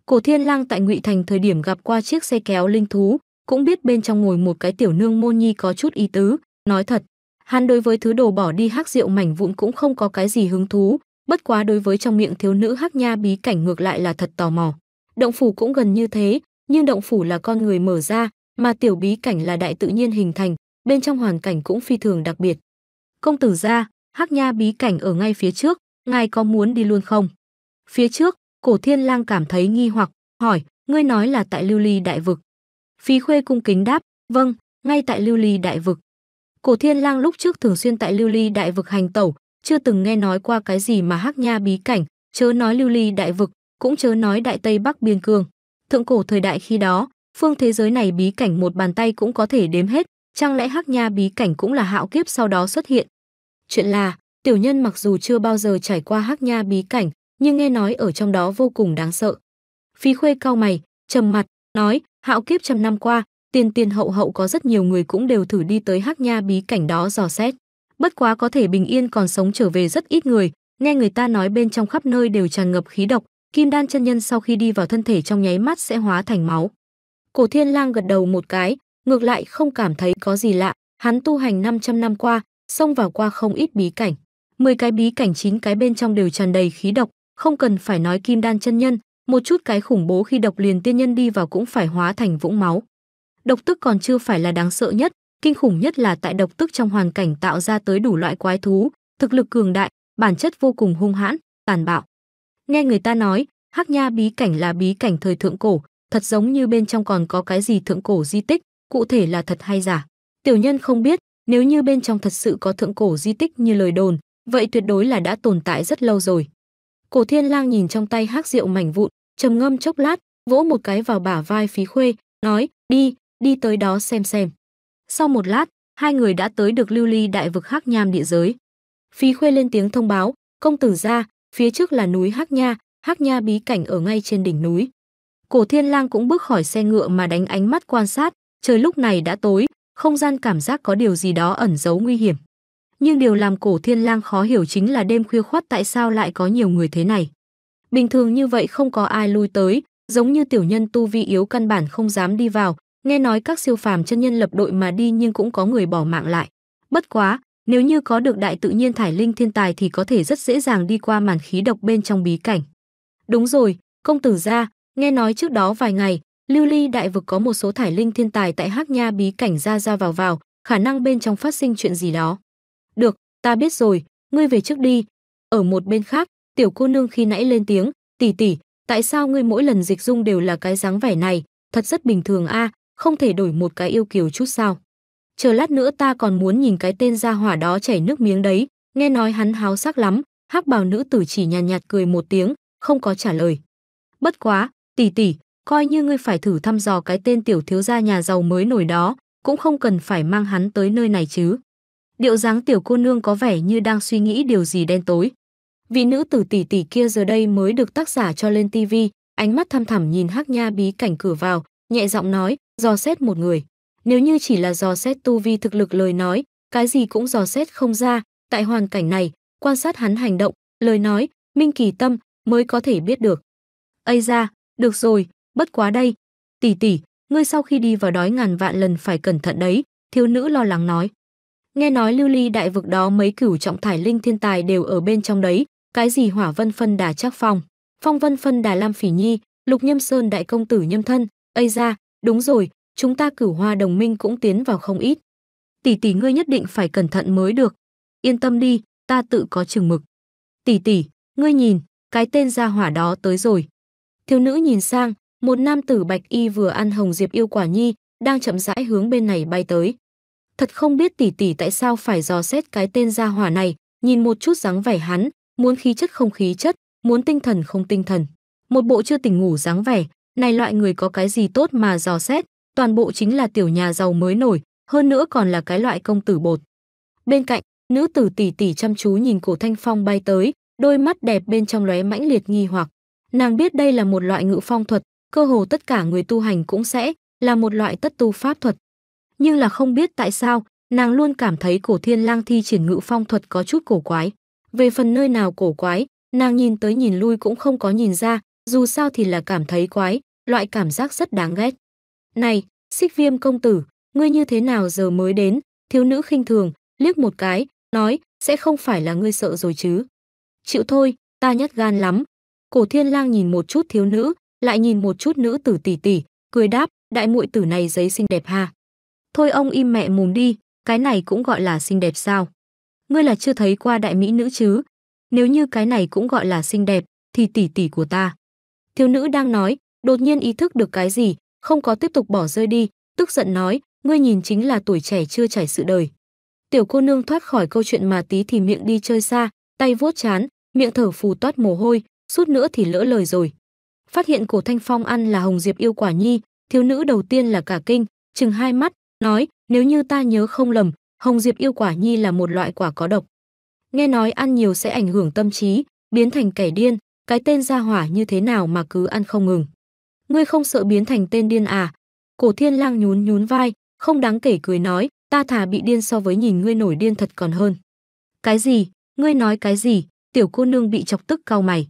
Cổ Thiên Lang tại Ngụy Thành thời điểm gặp qua chiếc xe kéo linh thú, cũng biết bên trong ngồi một cái tiểu nương môn nhi có chút ý tứ, nói thật, hắn đối với thứ đồ bỏ đi hắc rượu mảnh vụn cũng không có cái gì hứng thú, bất quá đối với trong miệng thiếu nữ Hắc Nha bí cảnh ngược lại là thật tò mò. Động phủ cũng gần như thế, nhưng động phủ là con người mở ra, mà tiểu bí cảnh là đại tự nhiên hình thành, bên trong hoàn cảnh cũng phi thường đặc biệt. Công tử gia, Hắc Nha bí cảnh ở ngay phía trước, ngài có muốn đi luôn không? Phía trước, Cổ Thiên Lang cảm thấy nghi hoặc, hỏi, ngươi nói là tại Lưu Ly Đại Vực. Phí Khuê cung kính đáp, vâng, ngay tại Lưu Ly Đại Vực. Cổ Thiên Lang lúc trước thường xuyên tại Lưu Ly Đại Vực hành tẩu, chưa từng nghe nói qua cái gì mà Hắc Nha bí cảnh, chớ nói Lưu Ly Đại Vực, cũng chớ nói Đại Tây Bắc biên cương. Thượng cổ thời đại khi đó, phương thế giới này bí cảnh một bàn tay cũng có thể đếm hết, chẳng lẽ Hắc Nha bí cảnh cũng là hạo kiếp sau đó xuất hiện. Chuyện là, tiểu nhân mặc dù chưa bao giờ trải qua Hắc Nha bí cảnh, nhưng nghe nói ở trong đó vô cùng đáng sợ. Phí Khuê cau mày, trầm mặt, nói, hạo kiếp trăm năm qua, tiền tiền hậu hậu có rất nhiều người cũng đều thử đi tới Hắc Nha bí cảnh đó dò xét. Bất quá có thể bình yên còn sống trở về rất ít người, nghe người ta nói bên trong khắp nơi đều tràn ngập khí độc, kim đan chân nhân sau khi đi vào thân thể trong nháy mắt sẽ hóa thành máu. Cổ Thiên Lang gật đầu một cái, ngược lại không cảm thấy có gì lạ, hắn tu hành năm trăm năm qua, xông vào qua không ít bí cảnh. mười cái bí cảnh chín cái bên trong đều tràn đầy khí độc, không cần phải nói kim đan chân nhân, một chút cái khủng bố khi độc liền tiên nhân đi vào cũng phải hóa thành vũng máu. Độc tức còn chưa phải là đáng sợ nhất, kinh khủng nhất là tại độc tức trong hoàn cảnh tạo ra tới đủ loại quái thú, thực lực cường đại, bản chất vô cùng hung hãn, tàn bạo. Nghe người ta nói, Hắc Nha bí cảnh là bí cảnh thời thượng cổ, thật giống như bên trong còn có cái gì thượng cổ di tích, cụ thể là thật hay giả. Tiểu nhân không biết, nếu như bên trong thật sự có thượng cổ di tích như lời đồn, vậy tuyệt đối là đã tồn tại rất lâu rồi. Cổ Thiên Lang nhìn trong tay hắc rượu mảnh vụn, trầm ngâm chốc lát, vỗ một cái vào bả vai Phí Khuê, nói, đi, đi tới đó xem xem. Sau một lát, hai người đã tới được Lưu Ly Đại Vực Hắc Nham địa giới. Phí Khuê lên tiếng thông báo, công tử ra, phía trước là núi Hắc Nha, Hắc Nha bí cảnh ở ngay trên đỉnh núi. Cổ Thiên Lang cũng bước khỏi xe ngựa mà đánh ánh mắt quan sát, trời lúc này đã tối, không gian cảm giác có điều gì đó ẩn giấu nguy hiểm. Nhưng điều làm Cổ Thiên Lang khó hiểu chính là đêm khuya khoắt tại sao lại có nhiều người thế này. Bình thường như vậy không có ai lui tới, giống như tiểu nhân tu vi yếu căn bản không dám đi vào, nghe nói các siêu phàm chân nhân lập đội mà đi nhưng cũng có người bỏ mạng lại. Bất quá, nếu như có được đại tự nhiên thải linh thiên tài thì có thể rất dễ dàng đi qua màn khí độc bên trong bí cảnh. Đúng rồi, công tử gia, nghe nói trước đó vài ngày, Lưu Ly đại vực có một số thải linh thiên tài tại Hắc Nha bí cảnh ra ra vào vào, khả năng bên trong phát sinh chuyện gì đó. Được, ta biết rồi, ngươi về trước đi. Ở một bên khác, tiểu cô nương khi nãy lên tiếng, tỷ tỷ, tại sao ngươi mỗi lần dịch dung đều là cái dáng vẻ này, thật rất bình thường a, à, không thể đổi một cái yêu kiều chút sao? Chờ lát nữa ta còn muốn nhìn cái tên gia hỏa đó chảy nước miếng đấy, nghe nói hắn háo sắc lắm. Hắc bào nữ tử chỉ nhàn nhạt, nhạt cười một tiếng, không có trả lời. Bất quá, tỷ tỷ, coi như ngươi phải thử thăm dò cái tên tiểu thiếu gia nhà giàu mới nổi đó, cũng không cần phải mang hắn tới nơi này chứ. Điệu dáng tiểu cô nương có vẻ như đang suy nghĩ điều gì đen tối. Vị nữ tử tỷ tỷ kia giờ đây mới được tác giả cho lên tivi, ánh mắt thăm thẳm nhìn Hắc Nha bí cảnh cửa vào, nhẹ giọng nói, dò xét một người. Nếu như chỉ là dò xét tu vi thực lực lời nói, cái gì cũng dò xét không ra, tại hoàn cảnh này, quan sát hắn hành động, lời nói, minh kỳ tâm mới có thể biết được. Ây da, được rồi, bất quá đây, tỷ tỷ, ngươi sau khi đi vào đói ngàn vạn lần phải cẩn thận đấy, thiếu nữ lo lắng nói. Nghe nói Lưu Ly đại vực đó mấy cửu trọng thải linh thiên tài đều ở bên trong đấy, cái gì Hỏa Vân Phân Đà Trác Phong, Phong Vân Phân Đà Lam Phỉ Nhi, Lục Nhâm Sơn đại công tử Nhâm Thân, ây da, đúng rồi, chúng ta Cửu Hoa đồng minh cũng tiến vào không ít. Tỷ tỷ ngươi nhất định phải cẩn thận mới được. Yên tâm đi, ta tự có chừng mực. Tỷ tỷ, ngươi nhìn, cái tên gia hỏa đó tới rồi. Thiếu nữ nhìn sang, một nam tử bạch y vừa ăn hồng diệp yêu quả nhi, đang chậm rãi hướng bên này bay tới. Thật không biết tỷ tỷ tại sao phải dò xét cái tên gia hỏa này, nhìn một chút dáng vẻ hắn, muốn khí chất không khí chất, muốn tinh thần không tinh thần. Một bộ chưa tỉnh ngủ dáng vẻ, này loại người có cái gì tốt mà dò xét, toàn bộ chính là tiểu nhà giàu mới nổi, hơn nữa còn là cái loại công tử bột. Bên cạnh, nữ tử tỷ tỷ chăm chú nhìn Cổ Thanh Phong bay tới, đôi mắt đẹp bên trong lóe mãnh liệt nghi hoặc. Nàng biết đây là một loại ngự phong thuật, cơ hồ tất cả người tu hành cũng sẽ là một loại tất tu pháp thuật. Nhưng là không biết tại sao, nàng luôn cảm thấy Cổ Thiên Lang thi triển ngự phong thuật có chút cổ quái. Về phần nơi nào cổ quái, nàng nhìn tới nhìn lui cũng không có nhìn ra, dù sao thì là cảm thấy quái, loại cảm giác rất đáng ghét. Này, Xích Viêm công tử, ngươi như thế nào giờ mới đến? Thiếu nữ khinh thường, liếc một cái, nói, sẽ không phải là ngươi sợ rồi chứ? Chịu thôi, ta nhát gan lắm. Cổ Thiên Lang nhìn một chút thiếu nữ, lại nhìn một chút nữ tử tỷ tỷ, cười đáp, đại muội tử này giấy xinh đẹp ha. Thôi ông im mẹ mồm đi, cái này cũng gọi là xinh đẹp sao? Ngươi là chưa thấy qua đại mỹ nữ chứ? Nếu như cái này cũng gọi là xinh đẹp, thì tỷ tỷ của ta. Thiếu nữ đang nói, đột nhiên ý thức được cái gì, không có tiếp tục bỏ rơi đi, tức giận nói, ngươi nhìn chính là tuổi trẻ chưa trải sự đời. Tiểu cô nương thoát khỏi câu chuyện mà tí thì miệng đi chơi xa, tay vuốt chán, miệng thở phù toát mồ hôi, suốt nữa thì lỡ lời rồi. Phát hiện Cổ Thanh Phong ăn là hồng diệp yêu quả nhi, thiếu nữ đầu tiên là cả kinh, chừng hai mắt, nói, nếu như ta nhớ không lầm, hồng diệp yêu quả nhi là một loại quả có độc. Nghe nói ăn nhiều sẽ ảnh hưởng tâm trí, biến thành kẻ điên, cái tên gia hỏa như thế nào mà cứ ăn không ngừng. Ngươi không sợ biến thành tên điên à? Cổ Thiên Lang nhún nhún vai, không đáng kể cười nói, ta thà bị điên so với nhìn ngươi nổi điên thật còn hơn. Cái gì? Ngươi nói cái gì? Tiểu cô nương bị chọc tức cau mày.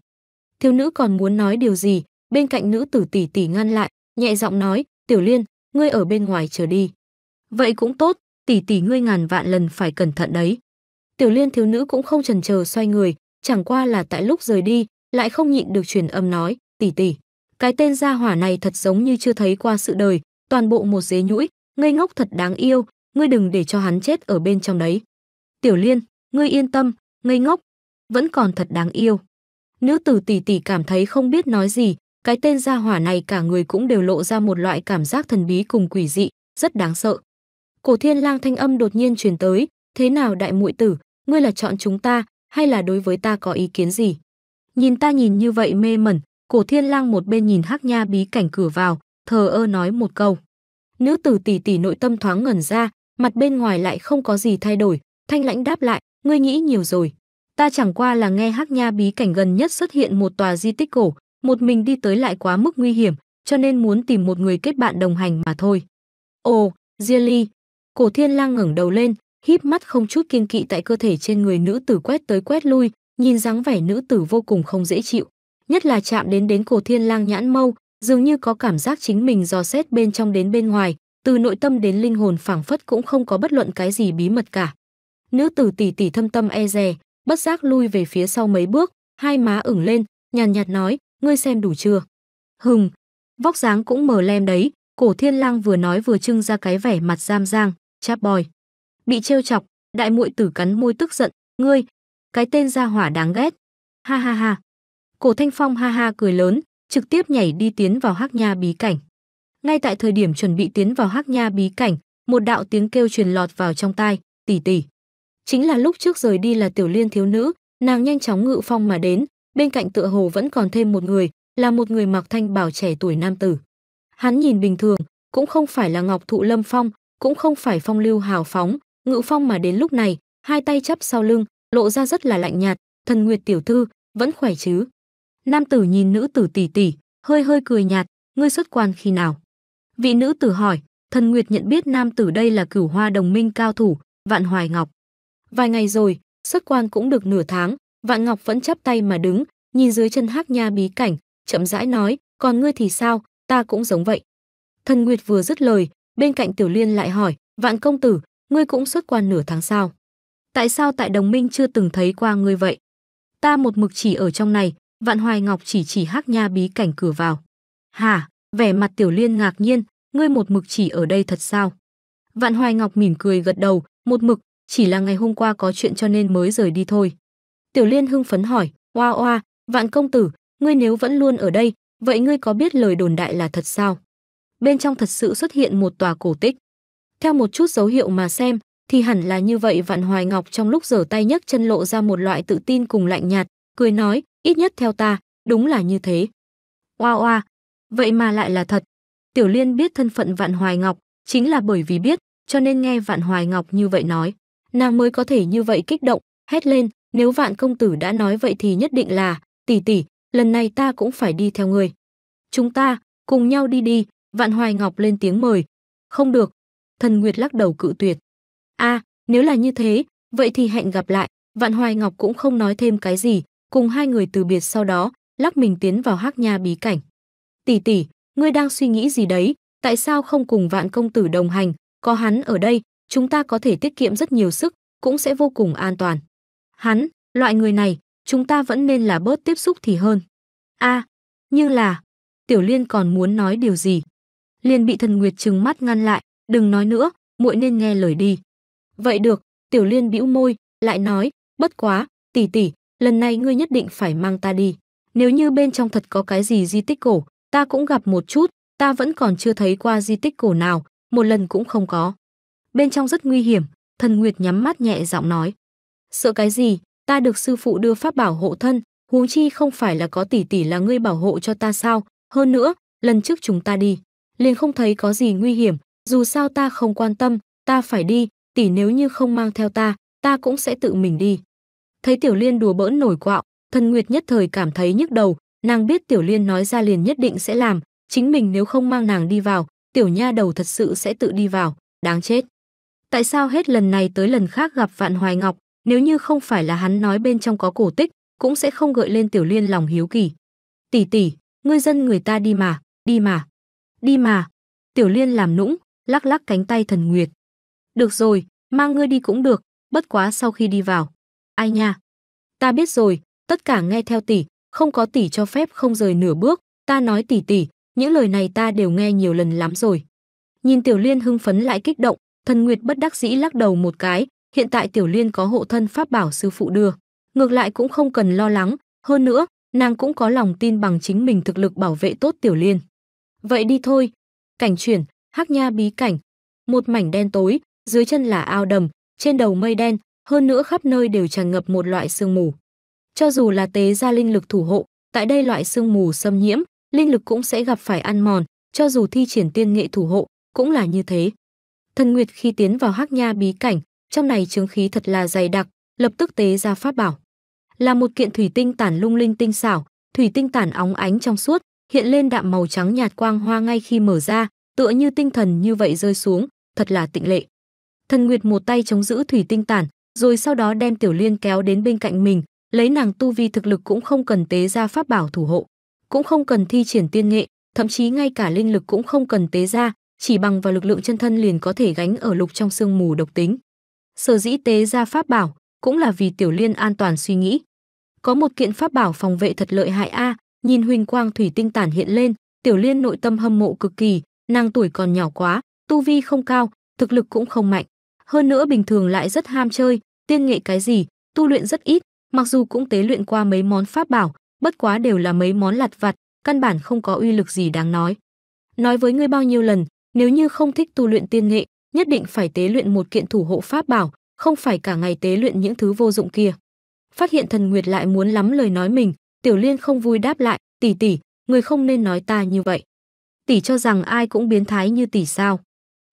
Thiếu nữ còn muốn nói điều gì, bên cạnh nữ tử tỷ tỷ ngăn lại, nhẹ giọng nói, Tiểu Liên, ngươi ở bên ngoài chờ đi. Vậy cũng tốt, tỷ tỷ ngươi ngàn vạn lần phải cẩn thận đấy. Tiểu Liên thiếu nữ cũng không chần chờ xoay người, chẳng qua là tại lúc rời đi, lại không nhịn được truyền âm nói, tỷ tỷ, cái tên gia hỏa này thật giống như chưa thấy qua sự đời, toàn bộ một dế nhũi, ngây ngốc thật đáng yêu, ngươi đừng để cho hắn chết ở bên trong đấy. Tiểu Liên, ngươi yên tâm, ngây ngốc vẫn còn thật đáng yêu. Nữ tử tỷ tỷ cảm thấy không biết nói gì, cái tên gia hỏa này cả người cũng đều lộ ra một loại cảm giác thần bí cùng quỷ dị, rất đáng sợ. Cổ Thiên Lang thanh âm đột nhiên truyền tới, thế nào đại muội tử, ngươi là chọn chúng ta, hay là đối với ta có ý kiến gì? Nhìn ta nhìn như vậy mê mẩn, Cổ Thiên Lang một bên nhìn Hắc Nha bí cảnh cửa vào, thờ ơ nói một câu. Nữ tử tỷ tỷ nội tâm thoáng ngẩn ra, mặt bên ngoài lại không có gì thay đổi, thanh lãnh đáp lại, Ngươi nghĩ nhiều rồi. Ta chẳng qua là nghe Hắc Nha bí cảnh gần nhất xuất hiện một tòa di tích cổ, một mình đi tới lại quá mức nguy hiểm, cho nên muốn tìm một người kết bạn đồng hành mà thôi. Ồ, Diê Ly. Cổ Thiên Lang ngẩng đầu lên, híp mắt không chút kiêng kỵ tại cơ thể trên người nữ tử quét tới quét lui, nhìn dáng vẻ nữ tử vô cùng không dễ chịu. Nhất là chạm đến đến Cổ Thiên Lang nhãn mâu, dường như có cảm giác chính mình dò xét bên trong đến bên ngoài, từ nội tâm đến linh hồn phảng phất cũng không có bất luận cái gì bí mật cả. Nữ tử tỷ tỷ thâm tâm e dè, bất giác lui về phía sau mấy bước, hai má ửng lên, nhàn nhạt nói, ngươi xem đủ chưa? Hừm, vóc dáng cũng mờ lem đấy. Cổ Thiên Lang vừa nói vừa trưng ra cái vẻ mặt giam giang, chap boy. Bị trêu chọc, đại muội tử cắn môi tức giận, ngươi, cái tên gia hỏa đáng ghét. Ha ha ha. Cổ Thanh Phong ha ha cười lớn, trực tiếp nhảy đi tiến vào Hắc Nha bí cảnh. Ngay tại thời điểm chuẩn bị tiến vào Hắc Nha bí cảnh, một đạo tiếng kêu truyền lọt vào trong tai, tỷ tỷ. Chính là lúc trước rời đi là Tiểu Liên thiếu nữ, nàng nhanh chóng ngự phong mà đến, bên cạnh tựa hồ vẫn còn thêm một người, là một người mặc thanh bảo trẻ tuổi nam tử. Hắn nhìn bình thường, cũng không phải là Ngọc Thụ Lâm Phong, cũng không phải phong lưu hào phóng, ngự phong mà đến lúc này, hai tay chắp sau lưng, lộ ra rất là lạnh nhạt, Thần Nguyệt tiểu thư, vẫn khỏe chứ? Nam tử nhìn nữ tử tỷ tỷ, hơi hơi cười nhạt, ngươi xuất quan khi nào? Vị nữ tử hỏi, Thần Nguyệt nhận biết nam tử đây là Cửu Hoa đồng minh cao thủ, Vạn Hoài Ngọc. Vài ngày rồi, xuất quan cũng được nửa tháng, Vạn Ngọc vẫn chắp tay mà đứng, nhìn dưới chân Hắc Nha bí cảnh, chậm rãi nói, còn ngươi thì sao? Ta cũng giống vậy. Thần Nguyệt vừa dứt lời, bên cạnh Tiểu Liên lại hỏi, Vạn công tử, ngươi cũng xuất quan nửa tháng sao? Tại sao tại đồng minh chưa từng thấy qua ngươi vậy? Ta một mực chỉ ở trong này, Vạn Hoài Ngọc chỉ chỉ Hắc Nha bí cảnh cửa vào. Hả? Vẻ mặt Tiểu Liên ngạc nhiên, ngươi một mực chỉ ở đây thật sao? Vạn Hoài Ngọc mỉm cười gật đầu, một mực, chỉ là ngày hôm qua có chuyện cho nên mới rời đi thôi. Tiểu Liên hưng phấn hỏi, oa oa, Vạn công tử, ngươi nếu vẫn luôn ở đây, vậy ngươi có biết lời đồn đại là thật sao? Bên trong thật sự xuất hiện một tòa cổ tích. Theo một chút dấu hiệu mà xem, thì hẳn là như vậy. Vạn Hoài Ngọc trong lúc giở tay nhấc chân lộ ra một loại tự tin cùng lạnh nhạt, cười nói, ít nhất theo ta, đúng là như thế. Oa oa, vậy mà lại là thật. Tiểu Liên biết thân phận Vạn Hoài Ngọc, chính là bởi vì biết, cho nên nghe Vạn Hoài Ngọc như vậy nói, nàng mới có thể như vậy kích động, hét lên, nếu Vạn công tử đã nói vậy thì nhất định là, tỷ tỷ, lần này ta cũng phải đi theo ngươi. Chúng ta, cùng nhau đi đi, Vạn Hoài Ngọc lên tiếng mời. Không được, Thần Nguyệt lắc đầu cự tuyệt. a à, nếu là như thế, vậy thì hẹn gặp lại. Vạn Hoài Ngọc cũng không nói thêm cái gì, cùng hai người từ biệt sau đó, lắc mình tiến vào Hắc Nha bí cảnh. Tỷ tỷ, ngươi đang suy nghĩ gì đấy, tại sao không cùng Vạn công tử đồng hành, có hắn ở đây, chúng ta có thể tiết kiệm rất nhiều sức, cũng sẽ vô cùng an toàn. Hắn, loại người này, chúng ta vẫn nên là bớt tiếp xúc thì hơn. a à, nhưng là... Tiểu Liên còn muốn nói điều gì, liền bị Thần Nguyệt trừng mắt ngăn lại, đừng nói nữa, muội nên nghe lời đi. Vậy được, Tiểu Liên bĩu môi, lại nói, bất quá, tỷ tỷ, lần này ngươi nhất định phải mang ta đi. Nếu như bên trong thật có cái gì di tích cổ, ta cũng gặp một chút, ta vẫn còn chưa thấy qua di tích cổ nào, một lần cũng không có. Bên trong rất nguy hiểm, Thần Nguyệt nhắm mắt nhẹ giọng nói. Sợ cái gì? Ta được sư phụ đưa pháp bảo hộ thân, huống chi không phải là có tỷ tỷ là ngươi bảo hộ cho ta sao? Hơn nữa, lần trước chúng ta đi, liền không thấy có gì nguy hiểm, dù sao ta không quan tâm, ta phải đi, tỷ nếu như không mang theo ta, ta cũng sẽ tự mình đi. Thấy Tiểu Liên đùa bỡn nổi quạo, Thần Nguyệt nhất thời cảm thấy nhức đầu, nàng biết Tiểu Liên nói ra liền nhất định sẽ làm, chính mình nếu không mang nàng đi vào, tiểu nha đầu thật sự sẽ tự đi vào, đáng chết. Tại sao hết lần này tới lần khác gặp Vạn Hoài Ngọc? Nếu như không phải là hắn nói bên trong có cổ tích, cũng sẽ không gợi lên Tiểu Liên lòng hiếu kỳ. Tỷ tỷ, ngươi dân người ta đi mà, đi mà, đi mà. Tiểu Liên làm nũng, lắc lắc cánh tay Thần Nguyệt. Được rồi, mang ngươi đi cũng được, bất quá sau khi đi vào. Ai nha? Ta biết rồi, tất cả nghe theo tỷ, không có tỷ cho phép không rời nửa bước. Ta nói tỷ tỷ, những lời này ta đều nghe nhiều lần lắm rồi. Nhìn Tiểu Liên hưng phấn lại kích động, Thần Nguyệt bất đắc dĩ lắc đầu một cái. Hiện tại Tiểu Liên có hộ thân pháp bảo sư phụ đưa, ngược lại cũng không cần lo lắng, hơn nữa, nàng cũng có lòng tin bằng chính mình thực lực bảo vệ tốt Tiểu Liên. Vậy đi thôi. Cảnh chuyển, Hắc Nha bí cảnh, một mảnh đen tối, dưới chân là ao đầm, trên đầu mây đen, hơn nữa khắp nơi đều tràn ngập một loại sương mù. Cho dù là tế ra linh lực thủ hộ, tại đây loại sương mù xâm nhiễm, linh lực cũng sẽ gặp phải ăn mòn, cho dù thi triển tiên nghệ thủ hộ, cũng là như thế. Thần Nguyệt khi tiến vào Hắc Nha bí cảnh, trong này chướng khí thật là dày đặc, lập tức tế ra pháp bảo. Là một kiện thủy tinh tản lung linh tinh xảo, thủy tinh tản óng ánh trong suốt, hiện lên đạm màu trắng nhạt quang hoa ngay khi mở ra, tựa như tinh thần như vậy rơi xuống, thật là tịnh lệ. Thần Nguyệt một tay chống giữ thủy tinh tản, rồi sau đó đem Tiểu Liên kéo đến bên cạnh mình, lấy nàng tu vi thực lực cũng không cần tế ra pháp bảo thủ hộ, cũng không cần thi triển tiên nghệ, thậm chí ngay cả linh lực cũng không cần tế ra, chỉ bằng vào lực lượng chân thân liền có thể gánh ở lục trong sương mù độc tính. Sở dĩ tế ra pháp bảo cũng là vì Tiểu Liên an toàn suy nghĩ. Có một kiện pháp bảo phòng vệ thật lợi hại a, à, nhìn huỳnh quang thủy tinh tản hiện lên, Tiểu Liên nội tâm hâm mộ cực kỳ, nàng tuổi còn nhỏ quá, tu vi không cao, thực lực cũng không mạnh. Hơn nữa bình thường lại rất ham chơi, tiên nghệ cái gì, tu luyện rất ít, mặc dù cũng tế luyện qua mấy món pháp bảo, bất quá đều là mấy món lặt vặt, căn bản không có uy lực gì đáng nói. Nói với ngươi bao nhiêu lần, nếu như không thích tu luyện tiên nghệ, nhất định phải tế luyện một kiện thủ hộ pháp bảo, không phải cả ngày tế luyện những thứ vô dụng kia. Phát hiện Thần Nguyệt lại muốn lắm lời nói mình, Tiểu Liên không vui đáp lại, tỷ tỷ, người không nên nói ta như vậy. Tỷ cho rằng ai cũng biến thái như tỷ sao?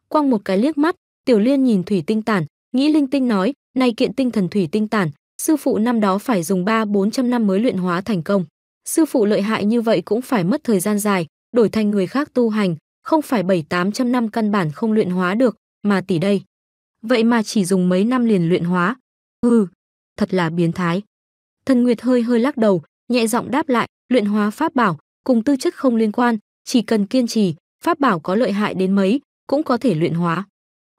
Quăng một cái liếc mắt, Tiểu Liên nhìn thủy tinh tản, nghĩ linh tinh nói, này kiện tinh thần thủy tinh tản, sư phụ năm đó phải dùng ba bốn trăm năm mới luyện hóa thành công. Sư phụ lợi hại như vậy cũng phải mất thời gian dài, đổi thành người khác tu hành, không phải bảy tám trăm năm căn bản không luyện hóa được, mà tỷ đây. Vậy mà chỉ dùng mấy năm liền luyện hóa. Hừ, thật là biến thái. Thần Nguyệt hơi hơi lắc đầu, nhẹ giọng đáp lại, luyện hóa pháp bảo, cùng tư chất không liên quan, chỉ cần kiên trì, pháp bảo có lợi hại đến mấy, cũng có thể luyện hóa.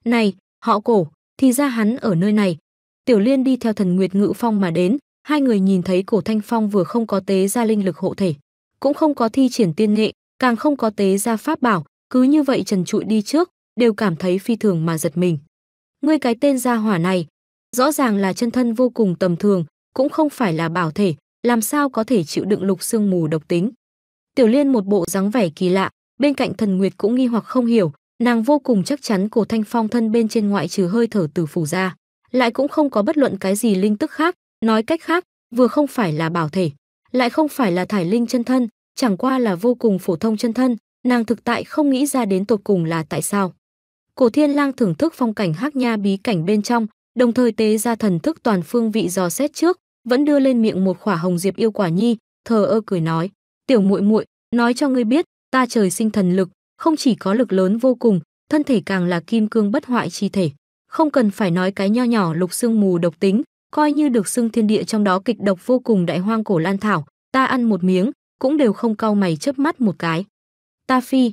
Này, họ Cổ, thì ra hắn ở nơi này. Tiểu Liên đi theo Thần Nguyệt ngự phong mà đến, hai người nhìn thấy Cổ Thanh Phong vừa không có tế ra linh lực hộ thể, cũng không có thi triển tiên nghệ, càng không có tế ra pháp bảo, cứ như vậy trần trụi đi trước, đều cảm thấy phi thường mà giật mình. Ngươi cái tên gia hỏa này, rõ ràng là chân thân vô cùng tầm thường, cũng không phải là bảo thể, làm sao có thể chịu đựng lục sương mù độc tính. Tiểu Liên một bộ dáng vẻ kỳ lạ, bên cạnh Thần Nguyệt cũng nghi hoặc không hiểu, nàng vô cùng chắc chắn Cổ Thanh Phong thân bên trên ngoại trừ hơi thở tử phủ ra, lại cũng không có bất luận cái gì linh tức khác, nói cách khác, vừa không phải là bảo thể, lại không phải là thải linh chân thân, chẳng qua là vô cùng phổ thông chân thân, nàng thực tại không nghĩ ra đến tột cùng là tại sao. Cổ Thiên Lang thưởng thức phong cảnh Hắc Nha bí cảnh bên trong, đồng thời tế ra thần thức toàn phương vị dò xét trước, vẫn đưa lên miệng một khỏa hồng diệp yêu quả nhi, thờ ơ cười nói, tiểu muội muội, nói cho ngươi biết, ta trời sinh thần lực, không chỉ có lực lớn vô cùng, thân thể càng là kim cương bất hoại chi thể, không cần phải nói cái nho nhỏ lục sương mù độc tính, coi như được xưng thiên địa trong đó kịch độc vô cùng đại hoang cổ lan thảo, ta ăn một miếng cũng đều không cau mày chớp mắt một cái. Ta phi,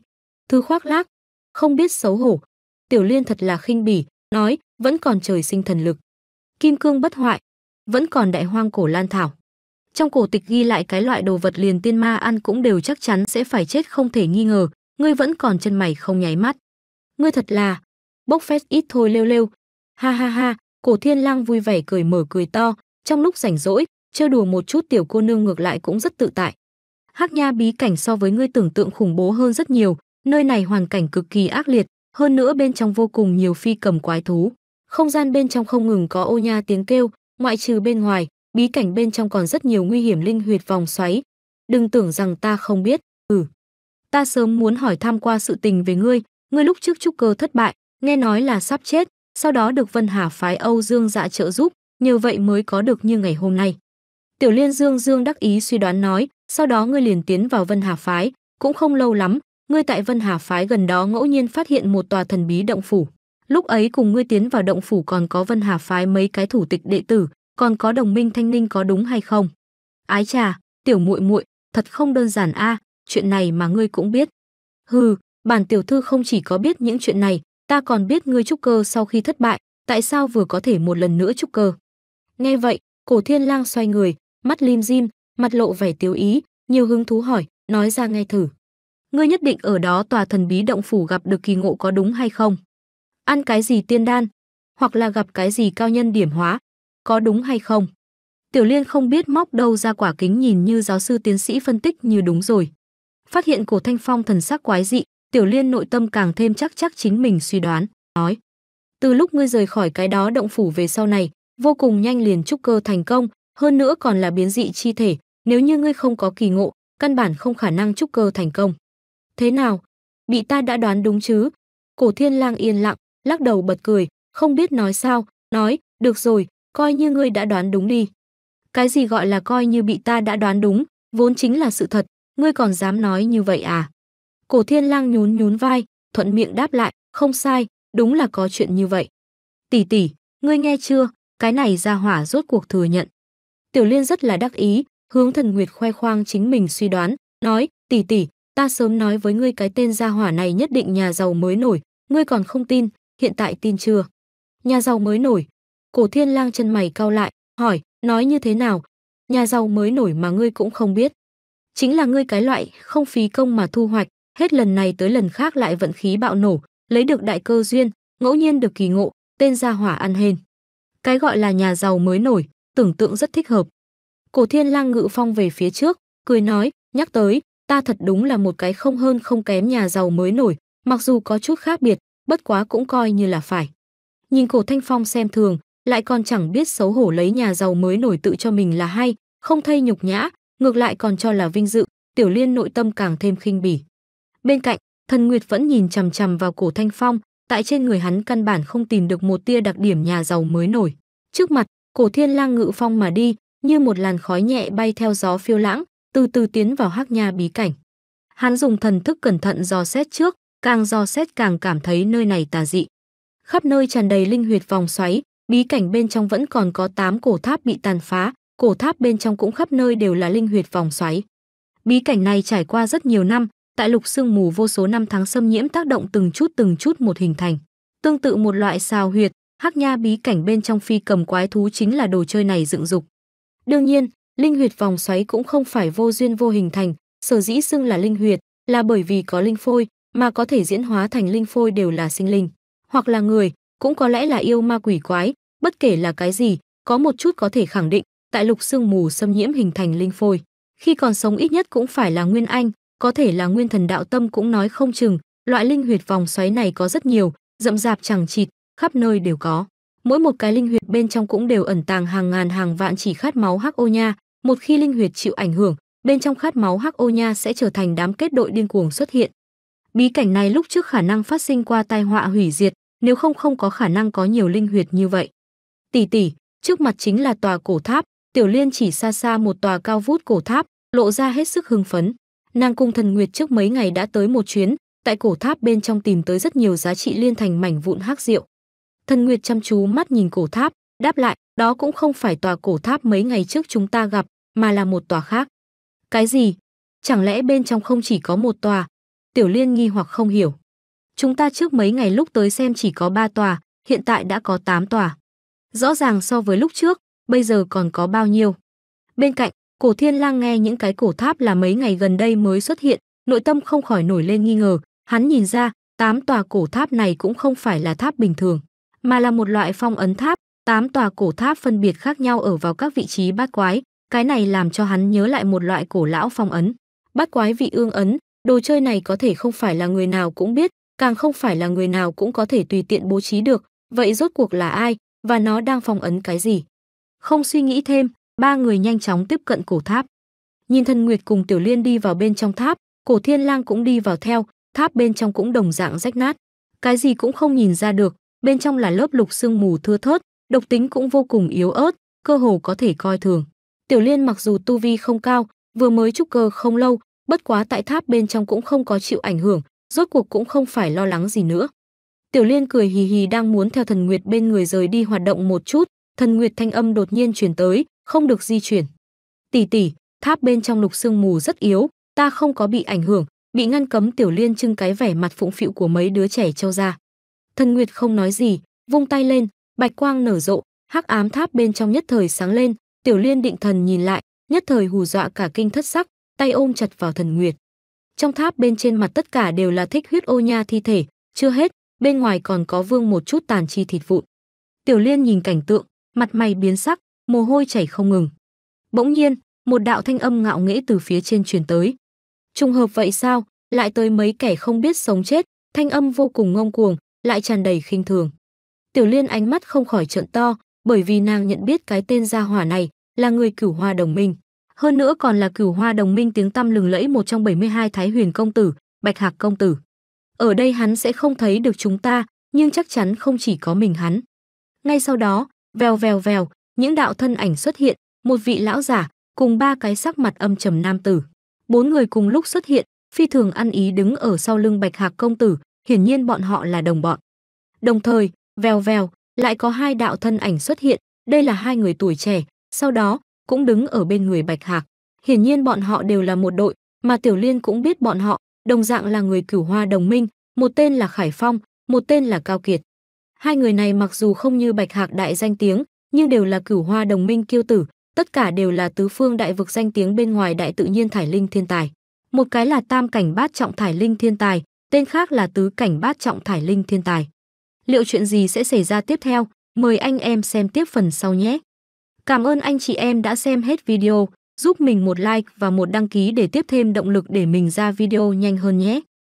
thứ khoác lác, không biết xấu hổ. Tiểu Liên thật là khinh bỉ, nói, vẫn còn trời sinh thần lực, kim cương bất hoại, vẫn còn đại hoang cổ lan thảo. Trong cổ tịch ghi lại cái loại đồ vật liền tiên ma ăn cũng đều chắc chắn sẽ phải chết không thể nghi ngờ, ngươi vẫn còn chân mày không nháy mắt. Ngươi thật là, bốc phét ít thôi lêu lêu. Ha ha ha, Cổ Thiên Lang vui vẻ cười mở cười to, trong lúc rảnh rỗi, chơi đùa một chút tiểu cô nương ngược lại cũng rất tự tại. Hắc Nha bí cảnh so với ngươi tưởng tượng khủng bố hơn rất nhiều, nơi này hoàn cảnh cực kỳ ác liệt, hơn nữa bên trong vô cùng nhiều phi cầm quái thú. Không gian bên trong không ngừng có ô nha tiếng kêu, ngoại trừ bên ngoài, bí cảnh bên trong còn rất nhiều nguy hiểm linh huyệt vòng xoáy. Đừng tưởng rằng ta không biết, ừ. Ta sớm muốn hỏi thăm qua sự tình về ngươi, ngươi lúc trước trúc cơ thất bại, nghe nói là sắp chết, sau đó được Vân Hà phái Âu Dương Dạ trợ giúp, nhờ vậy mới có được như ngày hôm nay. Tiểu Liên Dương Dương đắc ý suy đoán nói, sau đó ngươi liền tiến vào Vân Hà phái, cũng không lâu lắm, ngươi tại Vân Hà phái gần đó ngẫu nhiên phát hiện một tòa thần bí động phủ. Lúc ấy cùng ngươi tiến vào động phủ còn có Vân Hà phái mấy cái thủ tịch đệ tử, còn có đồng minh Thanh Ninh có đúng hay không? Ái chà, tiểu muội muội, thật không đơn giản a, à, chuyện này mà ngươi cũng biết. Hừ, bản tiểu thư không chỉ có biết những chuyện này, ta còn biết ngươi trúc cơ sau khi thất bại, tại sao vừa có thể một lần nữa trúc cơ. Nghe vậy, Cổ Thiên Lang xoay người, mắt lim dim, mặt lộ vẻ tiêu ý, nhiều hứng thú hỏi, nói ra ngay thử. Ngươi nhất định ở đó tòa thần bí động phủ gặp được kỳ ngộ có đúng hay không? Ăn cái gì tiên đan, hoặc là gặp cái gì cao nhân điểm hóa, có đúng hay không? Tiểu Liên không biết móc đâu ra quả kính nhìn như giáo sư tiến sĩ phân tích như đúng rồi. Phát hiện Cổ Thanh Phong thần sắc quái dị, Tiểu Liên nội tâm càng thêm chắc chắc chính mình suy đoán, nói. Từ lúc ngươi rời khỏi cái đó động phủ về sau này, vô cùng nhanh liền trúc cơ thành công, hơn nữa còn là biến dị chi thể, nếu như ngươi không có kỳ ngộ, căn bản không khả năng trúc cơ thành công. Thế nào? Bị ta đã đoán đúng chứ? Cổ Thiên Lang yên lặng, lắc đầu bật cười, không biết nói sao, nói, được rồi, coi như ngươi đã đoán đúng đi. Cái gì gọi là coi như bị ta đã đoán đúng, vốn chính là sự thật, ngươi còn dám nói như vậy à? Cổ Thiên Lang nhún nhún vai, thuận miệng đáp lại, không sai, đúng là có chuyện như vậy. Tỷ tỷ, ngươi nghe chưa, cái này ra hỏa rốt cuộc thừa nhận. Tiểu Liên rất là đắc ý, hướng Thần Nguyệt khoe khoang chính mình suy đoán, nói, tỷ tỷ, ta sớm nói với ngươi cái tên gia hỏa này nhất định nhà giàu mới nổi, ngươi còn không tin, hiện tại tin chưa? Nhà giàu mới nổi. Cổ Thiên Lang chân mày cau lại, hỏi, nói như thế nào? Nhà giàu mới nổi mà ngươi cũng không biết. Chính là ngươi cái loại không phí công mà thu hoạch, hết lần này tới lần khác lại vận khí bạo nổ, lấy được đại cơ duyên, ngẫu nhiên được kỳ ngộ, tên gia hỏa ăn hên. Cái gọi là nhà giàu mới nổi, tưởng tượng rất thích hợp. Cổ Thiên Lang ngự phong về phía trước, cười nói, nhắc tới, ta thật đúng là một cái không hơn không kém nhà giàu mới nổi, mặc dù có chút khác biệt, bất quá cũng coi như là phải. Nhìn Cổ Thanh Phong xem thường, lại còn chẳng biết xấu hổ lấy nhà giàu mới nổi tự cho mình là hay, không thay nhục nhã, ngược lại còn cho là vinh dự, Tiểu Liên nội tâm càng thêm khinh bỉ. Bên cạnh, Thần Nguyệt vẫn nhìn chằm chằm vào Cổ Thanh Phong, tại trên người hắn căn bản không tìm được một tia đặc điểm nhà giàu mới nổi. Trước mặt, Cổ Thiên Lang ngự phong mà đi, như một làn khói nhẹ bay theo gió phiêu lãng, từ từ tiến vào Hắc Nha bí cảnh. Hắn dùng thần thức cẩn thận dò xét trước, càng dò xét càng cảm thấy nơi này tà dị. Khắp nơi tràn đầy linh huyệt vòng xoáy, bí cảnh bên trong vẫn còn có tám cổ tháp bị tàn phá, cổ tháp bên trong cũng khắp nơi đều là linh huyệt vòng xoáy. Bí cảnh này trải qua rất nhiều năm, tại lục sương mù vô số năm tháng xâm nhiễm tác động từng chút từng chút một hình thành. Tương tự một loại xào huyệt, Hắc Nha bí cảnh bên trong phi cầm quái thú chính là đồ chơi này dựng dục. Đương nhiên, linh huyệt vòng xoáy cũng không phải vô duyên vô hình thành, sở dĩ xưng là linh huyệt là bởi vì có linh phôi, mà có thể diễn hóa thành linh phôi đều là sinh linh, hoặc là người, cũng có lẽ là yêu ma quỷ quái, bất kể là cái gì, có một chút có thể khẳng định, tại lục sương mù xâm nhiễm hình thành linh phôi, khi còn sống ít nhất cũng phải là nguyên anh, có thể là nguyên thần đạo tâm cũng nói không chừng, loại linh huyệt vòng xoáy này có rất nhiều, rậm rạp chẳng chịt, khắp nơi đều có. Mỗi một cái linh huyệt bên trong cũng đều ẩn tàng hàng ngàn hàng vạn chỉ khát máu hắc ô nha, một khi linh huyệt chịu ảnh hưởng, bên trong khát máu hắc ô nha sẽ trở thành đám kết đội điên cuồng xuất hiện. Bí cảnh này lúc trước khả năng phát sinh qua tai họa hủy diệt, nếu không không có khả năng có nhiều linh huyệt như vậy. Tỷ tỷ, trước mặt chính là tòa cổ tháp, Tiểu Liên chỉ xa xa một tòa cao vút cổ tháp, lộ ra hết sức hưng phấn. Nàng cùng Thần Nguyệt trước mấy ngày đã tới một chuyến, tại cổ tháp bên trong tìm tới rất nhiều giá trị liên thành mảnh vụn hắc rượu. Thần Nguyệt chăm chú mắt nhìn cổ tháp, đáp lại, đó cũng không phải tòa cổ tháp mấy ngày trước chúng ta gặp, mà là một tòa khác. Cái gì? Chẳng lẽ bên trong không chỉ có một tòa? Tiểu Liên nghi hoặc không hiểu. Chúng ta trước mấy ngày lúc tới xem chỉ có ba tòa, hiện tại đã có tám tòa. Rõ ràng so với lúc trước, bây giờ còn có bao nhiêu? Bên cạnh, Cổ Thiên Lang nghe những cái cổ tháp là mấy ngày gần đây mới xuất hiện, nội tâm không khỏi nổi lên nghi ngờ, hắn nhìn ra, tám tòa cổ tháp này cũng không phải là tháp bình thường, mà là một loại phong ấn tháp, tám tòa cổ tháp phân biệt khác nhau ở vào các vị trí bát quái, cái này làm cho hắn nhớ lại một loại cổ lão phong ấn, bát quái vị ương ấn, đồ chơi này có thể không phải là người nào cũng biết, càng không phải là người nào cũng có thể tùy tiện bố trí được, vậy rốt cuộc là ai, và nó đang phong ấn cái gì? Không suy nghĩ thêm, ba người nhanh chóng tiếp cận cổ tháp. Nhìn Thần Nguyệt cùng Tiểu Liên đi vào bên trong tháp, Cổ Thiên Lang cũng đi vào theo, tháp bên trong cũng đồng dạng rách nát, cái gì cũng không nhìn ra được. Bên trong là lớp lục sương mù thưa thớt, độc tính cũng vô cùng yếu ớt, cơ hồ có thể coi thường. Tiểu Liên mặc dù tu vi không cao, vừa mới trúc cơ không lâu, bất quá tại tháp bên trong cũng không có chịu ảnh hưởng, rốt cuộc cũng không phải lo lắng gì nữa. Tiểu Liên cười hì hì đang muốn theo Thần Nguyệt bên người rời đi hoạt động một chút, Thần Nguyệt thanh âm đột nhiên truyền tới, không được di chuyển. Tỷ tỷ, tháp bên trong lục sương mù rất yếu, ta không có bị ảnh hưởng, bị ngăn cấm. Tiểu Liên trưng cái vẻ mặt phụng phịu của mấy đứa trẻ trâu ra. Thần Nguyệt không nói gì, vung tay lên, bạch quang nở rộ, hắc ám tháp bên trong nhất thời sáng lên. Tiểu Liên định thần nhìn lại, nhất thời hù dọa cả kinh thất sắc, tay ôm chặt vào Thần Nguyệt. Trong tháp bên trên mặt tất cả đều là thích huyết ô nha thi thể, chưa hết, bên ngoài còn có vương một chút tàn chi thịt vụn. Tiểu Liên nhìn cảnh tượng, mặt mày biến sắc, mồ hôi chảy không ngừng. Bỗng nhiên, một đạo thanh âm ngạo nghễ từ phía trên truyền tới. Trùng hợp vậy sao, lại tới mấy kẻ không biết sống chết. Thanh âm vô cùng ngông cuồng, lại tràn đầy khinh thường. Tiểu Liên ánh mắt không khỏi trợn to, bởi vì nàng nhận biết cái tên gia hỏa này là người Cửu Hoa Đồng Minh, hơn nữa còn là Cửu Hoa Đồng Minh tiếng tăm lừng lẫy một trong bảy mươi hai Thái Huyền công tử, Bạch Hạc công tử. Ở đây hắn sẽ không thấy được chúng ta, nhưng chắc chắn không chỉ có mình hắn. Ngay sau đó, vèo vèo vèo, Những đạo thân ảnh xuất hiện, một vị lão giả cùng ba cái sắc mặt âm trầm nam tử. Bốn người cùng lúc xuất hiện, phi thường ăn ý đứng ở sau lưng Bạch Hạc công tử, hiển nhiên bọn họ là đồng bọn. Đồng thời, vèo vèo, lại có hai đạo thân ảnh xuất hiện, đây là hai người tuổi trẻ, sau đó cũng đứng ở bên người Bạch Hạc. Hiển nhiên bọn họ đều là một đội, mà Tiểu Liên cũng biết bọn họ, đồng dạng là người Cửu Hoa đồng minh, một tên là Khải Phong, một tên là Cao Kiệt. Hai người này mặc dù không như Bạch Hạc đại danh tiếng, nhưng đều là Cửu Hoa đồng minh kiêu tử, tất cả đều là tứ phương đại vực danh tiếng bên ngoài đại tự nhiên thải linh thiên tài. Một cái là tam cảnh bát trọng thải linh thiên tài, tên khác là tứ cảnh bát trọng thải linh thiên tài. Liệu chuyện gì sẽ xảy ra tiếp theo? Mời anh em xem tiếp phần sau nhé. Cảm ơn anh chị em đã xem hết video, giúp mình một like và một đăng ký để tiếp thêm động lực để mình ra video nhanh hơn nhé.